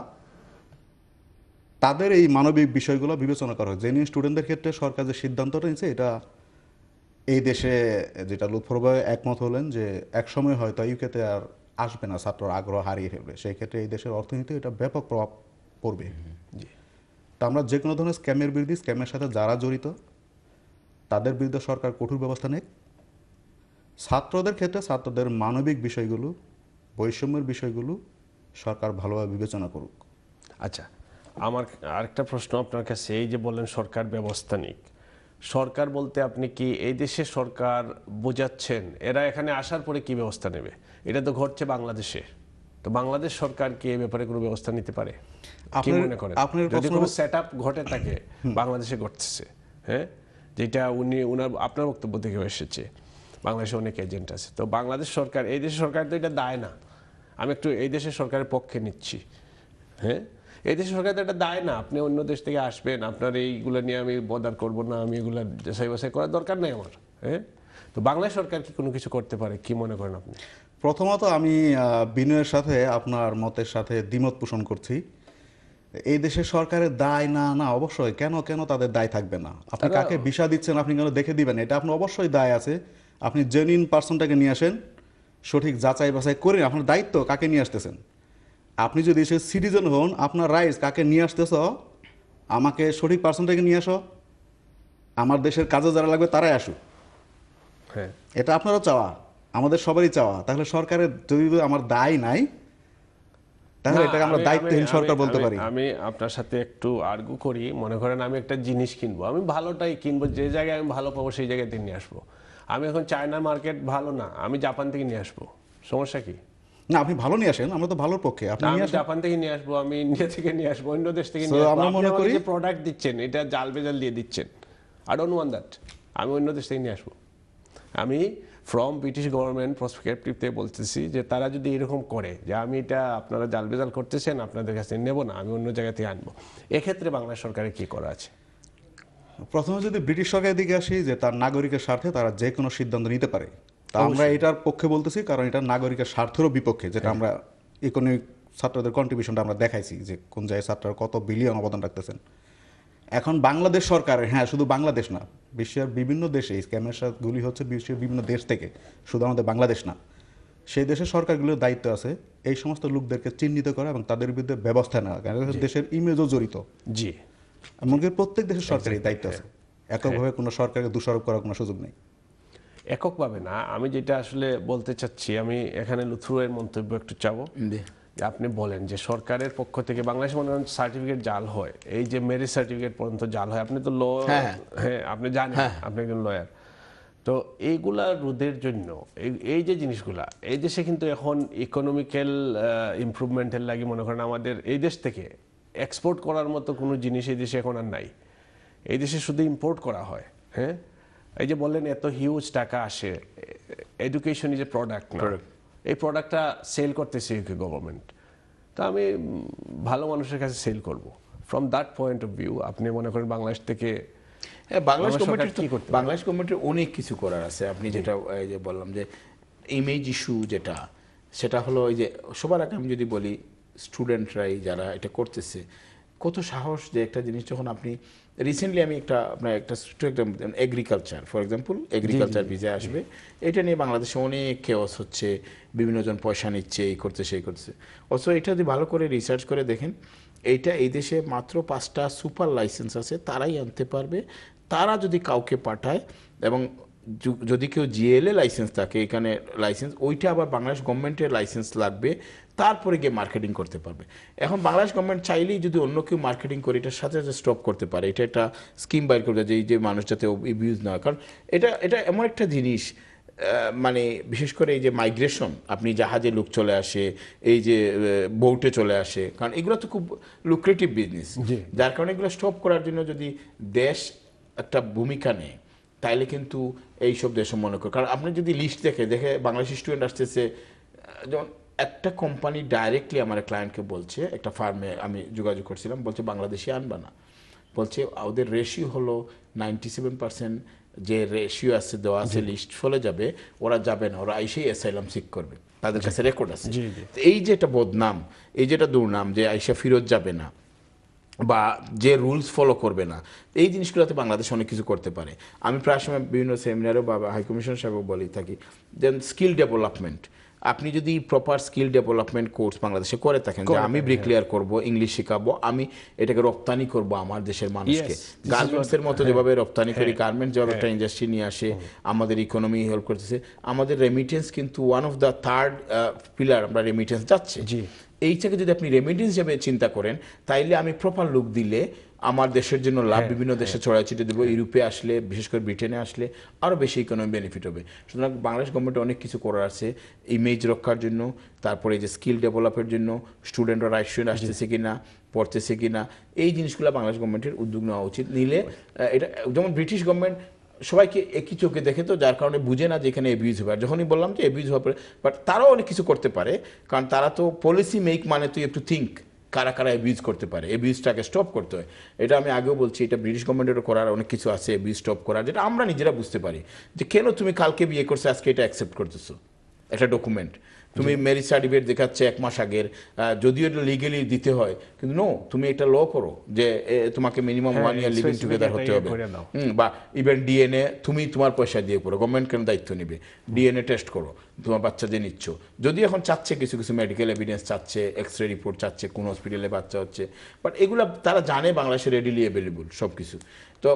তাদের এই মানবিক বিষয়গুলো বিবেচনা করা হয় জেনুইন স্টুডেন্টদের ক্ষেত্রে সরকার যে সিদ্ধান্তটা নিয়েছে এটা এই দেশে যেটা লুৎফর ভাই একমত হলেন যে একসময় হয়তো ইউকেতে আর আসবে না ছাত্ররা আগ্রহ হারিয়ে ফেলবে সেই ক্ষেত্রে এই দেশের অর্থনীতি এটা ব্যাপক প্রভাব পড়বে তা আমরা যে কোনো ধরনের স্ক্যামের বিরুদ্ধে স্ক্যামের সাথে যারা জড়িত তাদের বিরুদ্ধে সরকার কঠোর ব্যবস্থা নেয় ছাত্রদের ক্ষেত্রে ছাত্রদের মানবিক বিষয়গুলো বৈষম্যের বিষয়গুলো সরকার ভালোভাবে বিবেচনা করুক আচ্ছা আমার আরেকটা প্রশ্ন আপনার কাছে এই যে বললেন সরকার ব্যবস্থা নিক সরকার বলতে আপনি কি এই দেশে সরকার বোঝাচ্ছেন এরা এখানে আসার পরে কি ব্যবস্থা নেবে এটা তো ঘটছে বাংলাদেশে তো বাংলাদেশ সরকার কি এই ব্যাপারে কোনো ব্যবস্থা নিতে পারে আপনি মনে করেন যদি কোনো সেটআপ ঘটে থাকে বাংলাদেশে ঘটছে হ্যাঁ যেটা উনি ওনার আপনার বক্তব্য থেকে এসেছে বাংলাদেশে অনেক এজেন্ট আছে তো বাংলাদেশ সরকার এই দেশের সরকার তো এটা দায় না আমি একটু এই দেশের সরকারের পক্ষে নিচ্ছি হ্যাঁ এই দেশের সরকার তো এটা দায় না আপনি অন্য দেশ থেকে আসবেন আপনার এইগুলো নিয়ে আমি বদার করবো না আমি এগুলো যাচাই বাছাই করার দরকার নেই আমার হ্যাঁ তো বাংলাদেশ সরকার কি কোনো কিছু করতে পারে কি মনে করেন আপনি প্রথমত আমি বিনয়ের সাথে আপনার মতের সাথে দ্বিমত পোষণ করছি এই দেশের সরকারের দায় না না অবশ্যই কেন কেন তাদের দায় থাকবে না আপনি কাকে ভিসা দিচ্ছেন আপনি কেন দেখে দিবেন এটা আপনার অবশ্যই দায় আছে আপনি জেনুইন পার্সনটাকে নিয়ে আসেন সঠিক যাচাই বাছাই করে আপনার দায়িত্ব কাকে নিয়ে আসতেছেন আপনি যদি দেশের সিটিজেন হন আপনার রাইটস কাকে নিয়ে আসতেছ আমাকে সঠিক পার্সনটাকে নিয়ে আসো আমার দেশের কাজে যারা লাগবে তারাই আসুক হ্যাঁ এটা আপনারও চাওয়া আমাদের সবারই চাওয়া তাহলে সরকারের যদি আমার দায় নাই তাহলে এটা আমরা দায়িত্বহীন সরকার বলতে পারি আমি আপনার সাথে একটু আর্গু করি মনে করেন আমি একটা জিনিস কিনবো আমি ভালোটাই কিনবো যে জায়গায় আমি ভালো পাবো সেই জায়গায় নিয়ে আসবো আমি এখন চায়না মার্কেট ভালো না আমি জাপান থেকে নিয়ে আসবো সমস্যা কি না আপনি ভালো নিয়ে আসেন আমরা তো ভালোর পক্ষে আপনি জাপান থেকে নিয়ে আসবো আমি ইন্ডিয়া থেকে নিয়ে আসবো অন্য দেশ থেকে নিয়ে আসবো আমরা মনে করি যে প্রোডাক্ট দিচ্ছেন এটা জাল বেজাল দিয়ে দিচ্ছেন আই ডোন্ট ওয়ান্ট দ্যাট আমি অন্য দেশ থেকে নিয়ে আসবো আমি ফ্রম ব্রিটিশ গভর্নমেন্ট প্রসপেক্টিভ থেকে বলতেছি যে তারা যদি এরকম করে যে আমি এটা আপনারা জাল বেজাল করতেছেন আপনাদের কাছে নেব না আমি অন্য জায়গা থেকে আনবো এক্ষেত্রে বাংলা সরকারের কী করা আছে প্রথমে যদি ব্রিটিশ সরকারের দিকে আসি যে তার নাগরিকের স্বার্থে তারা যে কোনো সিদ্ধান্ত নিতে পারে তা আমরা এটার পক্ষে বলতেছি কারণ এটা নাগরিকের স্বার্থেরও বিপক্ষে যেটা আমরা ইকোনমিক ছাত্রদের কন্ট্রিবিউশনটা আমরা দেখাইছি যে কোন জায়গায় ছাত্ররা কত বিলিয়ন অবদান রাখতেছেন এখন বাংলাদেশ সরকারের হ্যাঁ শুধু বাংলাদেশ না বিশ্বের বিভিন্ন দেশে স্ক্যামের সাথগুলি হচ্ছে বিশ্বের বিভিন্ন দেশ থেকে শুধু আমাদের বাংলাদেশ না সেই দেশের সরকারগুলোর দায়িত্ব আছে এই সমস্ত লোকদেরকে চিহ্নিত করা এবং তাদের বিরুদ্ধে ব্যবস্থা নেওয়া কারণ দেশের ইমেজও জড়িত জি এমনকি প্রত্যেক দেশের সরকারের দায়িত্ব আছে এককভাবে কোনো সরকারকে দোষারোপ করার কোনো সুযোগ নেই এককভাবে না আমি যেটা আসলে বলতে চাচ্ছি আমি এখানে লুথুরের মন্তব্য একটু চাবো আপনি বলেন যে সরকারের পক্ষ থেকে বাংলাদেশ মনোনয়ন সার্টিফিকেট জাল হয় এই যে মেরিট সার্টিফিকেট পর্যন্ত জাল হয় আপনি তো ল হ্যাঁ আপনি জানেন আপনি একজন লয়ার তো এইগুলা রুদের জন্য এই যে জিনিসগুলা এই দেশে কিন্তু এখন ইকোনমিক্যাল ইমপ্রুভমেন্টের লাগি মনে করেন আমাদের এই দেশ থেকে এক্সপোর্ট করার মতো কোনো জিনিস এই দেশে এখন আর নাই এই দেশে শুধু ইম্পোর্ট করা হয় হ্যাঁ এই যে বললেন এত হিউজ টাকা আসে এডুকেশন ইজ এ প্রোডাক্ট না এই প্রোডাক্টটা সেল করতেছে ইউকে গভর্নমেন্ট তো আমি ভালো মানুষের কাছে সেল করব from that point of view আপনি মনে করেন বাংলাদেশ থেকে বাংলাদেশ কমিটির অনেক কিছু করার আছে আপনি যেটা যে বললাম যে ইমেজ ইস্যু যেটা সেটা হলো ওই যে সবার আগে আমি যদি বলি স্টুডেন্টরাই যারা এটা করতেছে কত সাহস যে একটা জিনিস যখন আপনি রিসেন্টলি আমি একটা আপনার একটা agriculture for example agriculture visa আসবে এটা নিয়ে বাংলাদেশে অনেক কেওস হচ্ছে বিভিন্নজন পয়সা নিচ্ছে এই করছে সেই করছে অথচ এটা যদি ভালো করে রিসার্চ করে দেখেন এইটা এই দেশে মাত্র 5টা সুপার লাইসেন্স আছে তারাই আনতে পারবে তারা যদি কাউকে পাঠায় এবং যদি কেউ জিএলএ লাইসেন্স থাকে এখানে লাইসেন্স ওইটা আবার বাংলাদেশ গভর্নমেন্টের লাইসেন্স লাগবে তারপরে গিয়ে মার্কেটিং করতে পারবে এখন বাংলাদেশ গভর্নমেন্ট চাইলেই যদি অন্য কেউ মার্কেটিং করে এটার সাথে সাথে স্টপ করতে পারে এটা একটা স্কিম বাইর করবে যে এই যে মানুষ যাতে ইউজ না হয় কারণ এটা এমন একটা জিনিস মানে বিশেষ করে এই যে মাইগ্রেশন আপনি জাহাজে লোক চলে আসে এই যে বোটে চলে আসে কারণ এগুলো তো খুব লুক্রেটিভ বিজনেস যার কারণে এগুলো স্টপ করার জন্য যদি দেশ একটা ভূমিকা নেয় তাইলে কিন্তু এইসব দেশ মনে করে কারণ আপনি যদি লিস্ট দেখে বাংলাদেশি স্টুডেন্ট আসতেছে যেমন একটা কোম্পানি ডাইরেক্টলি আমার ক্লায়েন্টকে বলছে একটা ফার্মে আমি যোগাযোগ করছিলাম বলছে বাংলাদেশি আনবা না বলছে ওদের রেশিও হলো 97% যে রেশিও আছে দেওয়া আছে লিস্ট ফলে যাবে ওরা যাবে না ওরা আইসেই অ্যাসাইলাম সিক করবে তাদের কাছে রেকর্ড আছে এই যে একটা বদনাম এই যেটা দুর্নাম যে আইসা ফিরত যাবে না বা যে রুলস ফলো করবে না এই জিনিসগুলোতে বাংলাদেশ অনেক কিছু করতে পারে আমি প্রায় সময় বিভিন্ন সেমিনারে বা হাইকমিশন সাহেবও বলি থাকি দেন স্কিল ডেভেলপমেন্ট আপনি যদি প্রপার স্কিল ডেভেলপমেন্ট কোর্স বাংলাদেশে করে থাকেন যে আমি ব্রিক্লেয়ার করব ইংলিশ শেখাবো আমি এটাকে রপ্তানি করব আমার দেশের মানুষকে গার্মেন্টসের মতো যেভাবে রপ্তানি করি গার্মেন্টস যেভাবে একটা ইন্ডাস্ট্রি নিয়ে আসে আমাদের ইকোনমি হেল্প করতেছে আমাদের রেমিটেন্স কিন্তু one of the third pillar আমরা রেমিটেন্স যাচ্ছে এইটাকে যদি আপনি রেমিটেন্স হিসেবে চিন্তা করেন তাইলে আমি প্রপার লুক দিলে আমার দেশের জন্য লাভ বিভিন্ন দেশে ছড়ায় ছিটে দেবো ইউরোপে আসলে বিশেষ করে ব্রিটেনে আসলে আরও বেশি ইকোনমি বেনিফিট হবে সুতরাং বাংলাদেশ গভর্নমেন্টে অনেক কিছু করার আছে ইমেজ রক্ষার জন্য তারপরে যে স্কিল ডেভেলপের জন্য স্টুডেন্টরা রাইট স্টুডেন্ট আসতেছে কি না পড়তেছে কি না এই জিনিসগুলো বাংলাদেশ গভর্নমেন্টের উদ্যোগ নেওয়া উচিত নিলে এটা যেমন ব্রিটিশ গভর্নমেন্ট সবাইকে একই চোখে দেখে তো যার কারণে বুঝে না যে এখানে অ্যাবিউজ হবে আর যখনই বললাম যে অ্যাবিউজ হওয়ার পরে বাট তারাও অনেক কিছু করতে পারে কারণ তারা তো পলিসি মেক মানে তুই একটু থিঙ্ক কারা কারা অ্যাবিউজ করতে পারে অ্যাবিউজটাকে স্টপ করতে হয় এটা আমি আগেও বলছি এটা ব্রিটিশ গভর্নমেন্টেরও করার অনেক কিছু আছে অ্যাবিউজ স্টপ করার যেটা আমরা নিজেরা বুঝতে পারি যে কেন তুমি কালকে বিয়ে করছো আজকে এটা অ্যাকসেপ্ট করতেছো একটা ডকুমেন্ট তুমি ম্যারিজ সার্টিফিকেট দেখাচ্ছে 1 মাস আগের যদিও এটা লিগেলি দিতে হয় কিন্তু নো তুমি এটা ল করো যে তোমাকে মিনিমাম 1 ইয়ার লিভিং টুগেদার হতে হবে বা ইভেন ডিএনএ তুমি তোমার পয়সা দিয়ে করো গভর্নমেন্ট কেন দায়িত্ব নেবে ডিএনএ টেস্ট করো তোমার বাচ্চা যে নিচ্ছ যদি এখন চাচ্ছে কিছু কিছু মেডিকেল এভিডেন্স চাচ্ছে এক্সরে রিপোর্ট চাচ্ছে কোন হসপিটালে বাচ্চা হচ্ছে বাট এগুলো তারা জানে বাংলাদেশে রেডিলি অ্যাভেলেবল সব কিছু তো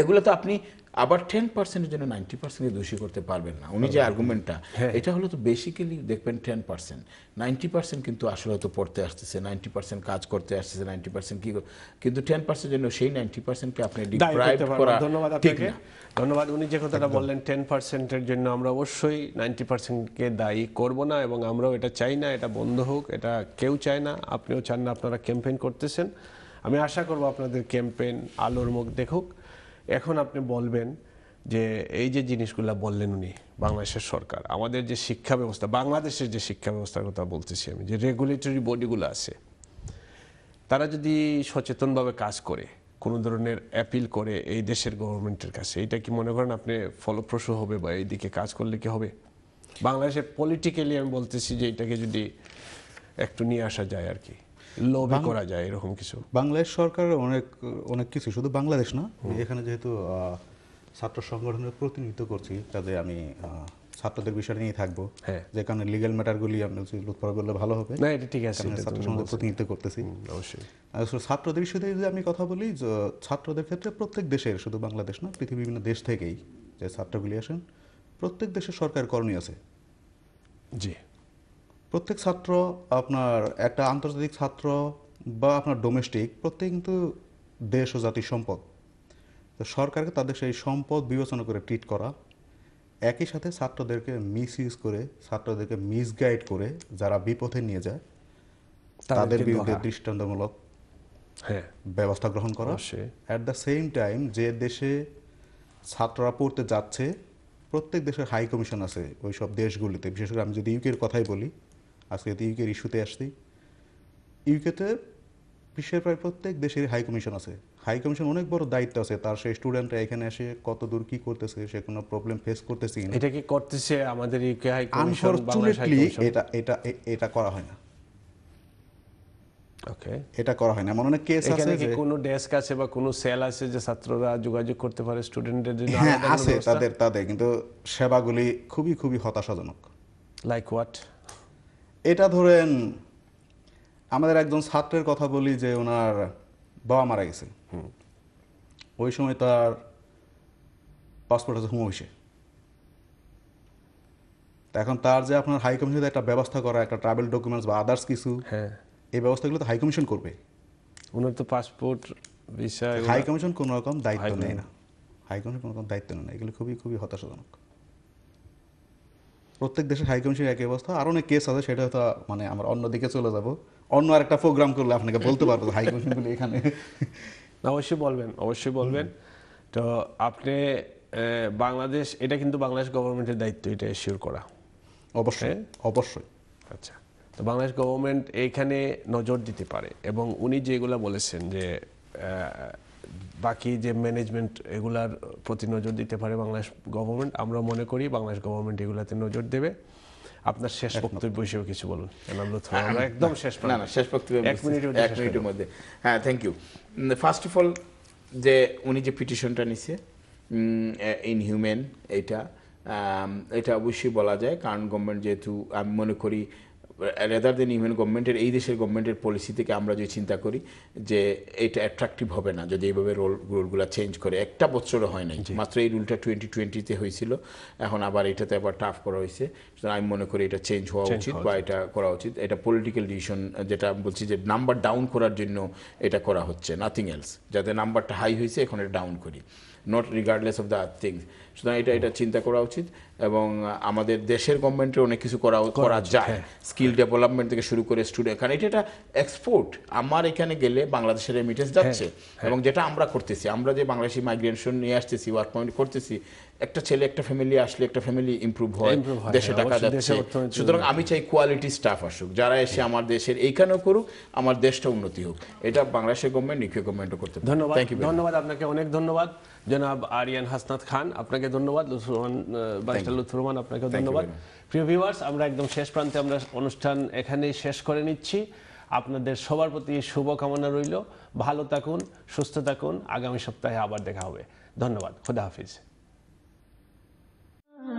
এগুলো তো আপনি আবার 10%-এর জন্য 90%-কে দোষী করতে পারবেন না উনি যে আর্গুমেন্টটা এটা হলো তো বেসিক্যালি দেখবেন 10% 90% কিন্তু আসলে হয়তো পড়তে আসতেছে 90% কাজ করতে আসতেছে 90% কি কিন্তু 10%-এর জন্য সেই 90%-কে আপনি ডিপ্রাইভ করা ধন্যবাদ আপনাকে ধন্যবাদ উনি যে কথাটা বললেন 10%-এর জন্য আমরা অবশ্যই 90%-কে দায়ী করব না এবং আমরাও এটা চাই না এটা বন্ধ হোক এটা কেউ চায় না আপনিও চান না আপনারা ক্যাম্পেইন করতেছেন আমি আশা করব আপনাদের ক্যাম্পেইন আলোর মুখ দেখুক এখন আপনি বলবেন যে এই যে জিনিসগুলো বললেন উনি বাংলাদেশের সরকার আমাদের যে শিক্ষা ব্যবস্থা বাংলাদেশের যে শিক্ষা ব্যবস্থার কথা বলতেছি আমি যে রেগুলেটরি বডিগুলো আছে তারা যদি সচেতনভাবে কাজ করে কোনো ধরনের অ্যাপিল করে এই দেশের গভর্নমেন্টের কাছে এটা কি মনে করেন আপনি ফলপ্রসূ হবে বা এই দিকে কাজ করলে কি হবে বাংলাদেশের পলিটিক্যালি আমি বলতেছি যে এটাকে যদি একটু নিয়ে আসা যায় আর কি লবি করা যায় এরকম কিছু বাংলাদেশ সরকারের অনেক কিছু শুধু বাংলাদেশ না এখানে যেহেতু ছাত্র সংগঠনের প্রতিনিধিত্ব করছি তাদের আমি ছাত্রদের বিষয় নিয়ে থাকবো যে কারণে লিগ্যাল ম্যাটারগুলি আমি লুৎফর বললে ভালো হবে না এটা ঠিক আছে ছাত্র সংগঠনের প্রতিনিধিত্ব করতেছি অবশ্যই ছাত্রদের বিষয়ে যদি আমি কথা বলি ছাত্রদের ক্ষেত্রে প্রত্যেক দেশের শুধু বাংলাদেশ না পৃথিবীর বিভিন্ন দেশ থেকেই যে ছাত্রগুলি আসেন প্রত্যেক দেশে সরকার করণীয় আছে জি প্রত্যেক ছাত্র আপনার একটা আন্তর্জাতিক ছাত্র বা আপনার ডোমেস্টিক প্রত্যেক কিন্তু দেশ ও জাতির সম্পদ তো সরকারকে তাদের সেই সম্পদ বিবেচনা করে ট্রিট করা একই সাথে ছাত্রদেরকে মিসইউজ করে ছাত্রদেরকে মিসগাইড করে যারা বিপথে নিয়ে যায় তাদের বিরুদ্ধে দৃষ্টান্তমূলক হ্যাঁ ব্যবস্থা গ্রহণ করা এট দ্য সেম টাইম যে দেশে ছাত্ররা পড়তে যাচ্ছে প্রত্যেক দেশের হাই কমিশন আছে ওই সব দেশগুলিতে বিশেষ করে আমি যদি ইউকের কথাই বলি আজকে যদি ইউকের ইস্যুতে আসছি ইউকেতে বিশ্বের প্রায় প্রত্যেক দেশের হাই কমিশন আছে হাই কমিশন অনেক বড় দায়িত্ব আছে তার সেই স্টুডেন্টরা এখানে এসে কত দূর কি করতেছে সে কোনো প্রবলেম ফেস করতেছে কিনা এটা কি করতেছে আমাদের UK high commission Bangladesh high commission এটা এটা এটা করা হয় না ওকে এটা করা হয় না মানে অনেক কেস আছে যে কোনো ডেস্ক আছে বা কোনো সেল আছে যে ছাত্ররা যোগাযোগ করতে পারে স্টুডেন্টদের জন্য আছে তাদের তাদের কিন্তু সেবাগুলি খুবই হতাশাজনক লাইক হোয়াট এটা ধরেন আমাদের একজন ছাত্রের কথা বলি যে ওনার বাবা মারা গেছে ওই সময় তার পাসপোর্ট আছে হোম অফিসে এখন তার যে আপনার হাই কমিশনে একটা ব্যবস্থা করা একটা ট্রাভেল ডকুমেন্টস বা আদার্স কিছু হ্যাঁ এই ব্যবস্থাগুলো তো হাই কমিশন করবে ওনার তো পাসপোর্ট ভিসা হাই কমিশন কোনো রকম দায়িত্ব নেয় না হাই কমিশন কোনো রকম দায়িত্ব নেয় না এগুলো খুবই হতাশাজনক প্রত্যেক দেশের হাই কমিশনের একই অবস্থা আর অনেক কেস আছে সেটা তো মানে আমরা অন্য দিকে চলে যাব অন্য আরেকটা প্রোগ্রাম করলে আপনাকে বলতে পারবো হাই কমিশন বলে এখানে না অবশ্যই বলবেন তো আপনি বাংলাদেশ এটা কিন্তু বাংলাদেশ গভর্নমেন্টের দায়িত্ব এটা এসিওর করা অবশ্যই আচ্ছা তো বাংলাদেশ গভর্নমেন্ট এইখানে নজর দিতে পারে এবং উনি যেগুলো বলেছেন যে বাকি যে ম্যানেজমেন্ট এগুলার প্রতি নজর দিতে পারে বাংলাদেশ গভর্নমেন্ট আমরা মনে করি বাংলাদেশ গভর্নমেন্ট এগুলাতে নজর দেবে আপনার শেষ বক্তব্য হিসেবে কিছু বলুন আমরা একদম শেষ না না শেষ বক্তব্য 1 মিনিটের মধ্যে হ্যাঁ thank you first of all যে উনি যে পিটিশনটা নিছে ইনহিউম্যান এটা অবশ্যই বলা যায় কারণ গভর্নমেন্ট যেহেতু আমি মনে করি রেদার দেন ইউনিয়ন গভর্নমেন্টের এই দেশের গভর্নমেন্টের পলিসি থেকে আমরা যে চিন্তা করি যে এটা অ্যাট্রাকটিভ হবে না যদি এইভাবে রুলগুলো চেঞ্জ করে একটা বছরও হয় নাই মাত্র এই রুলটা 2020-তে হয়েছিল এখন আবার এটাতে আবার টাফ করা হয়েছে আমি মনে করি এটা চেঞ্জ হওয়া উচিত বা এটা করা উচিত এটা পলিটিক্যাল ডিসিশন যেটা আমি বলছি যে নাম্বার ডাউন করার জন্য এটা করা হচ্ছে নাথিং এলস যাতে নাম্বারটা হাই হয়েছে এখন এটা ডাউন করি not regardless of the other things সুতরাং এটা চিন্তা করা উচিত এবং আমাদের দেশের গভর্নমেন্টের অনেক কিছু করা যায় স্কিল ডেভেলপমেন্ট থেকে শুরু করে স্টুডেন্ট কারণ এটা একটা এক্সপোর্ট আমার এখানে গেলে বাংলাদেশের রেমিটেন্স যাচ্ছে এবং যেটা আমরা করতেছি আমরা যে বাংলাদেশি মাইগ্রেশন নিয়ে আসতেছি ওয়ার্ক পয়েন্ট করতেছি একটা ছেলে একটা ফ্যামিলি আসলে একটা ফ্যামিলি ইমপ্রুভ হয় দেশে টাকা যাচ্ছে সুতরাং আমি চাই কোয়ালিটি স্টাফ আসুক যারা এসে আমার দেশের এইখানেও করুক আমার দেশটা উন্নতি হোক এটা বাংলাদেশের গভর্নমেন্ট ইউকে গভর্নমেন্টও করতে পারে ধন্যবাদ আপনাকে অনেক ধন্যবাদ জনাব আরিয়ান হাসনাত খান আপনাকে ধন্যবাদ ব্যারিস্টার লুৎফর রহমান আপনাকে ধন্যবাদ প্রিয় ভিউয়ার্স আমরা একদম শেষ প্রান্তে আমরা অনুষ্ঠান এখানেই শেষ করে নিচ্ছি আপনাদের সবার প্রতি শুভকামনা রইল ভালো থাকুন সুস্থ থাকুন আগামী সপ্তাহে আবার দেখা হবে ধন্যবাদ খোদা হাফিজ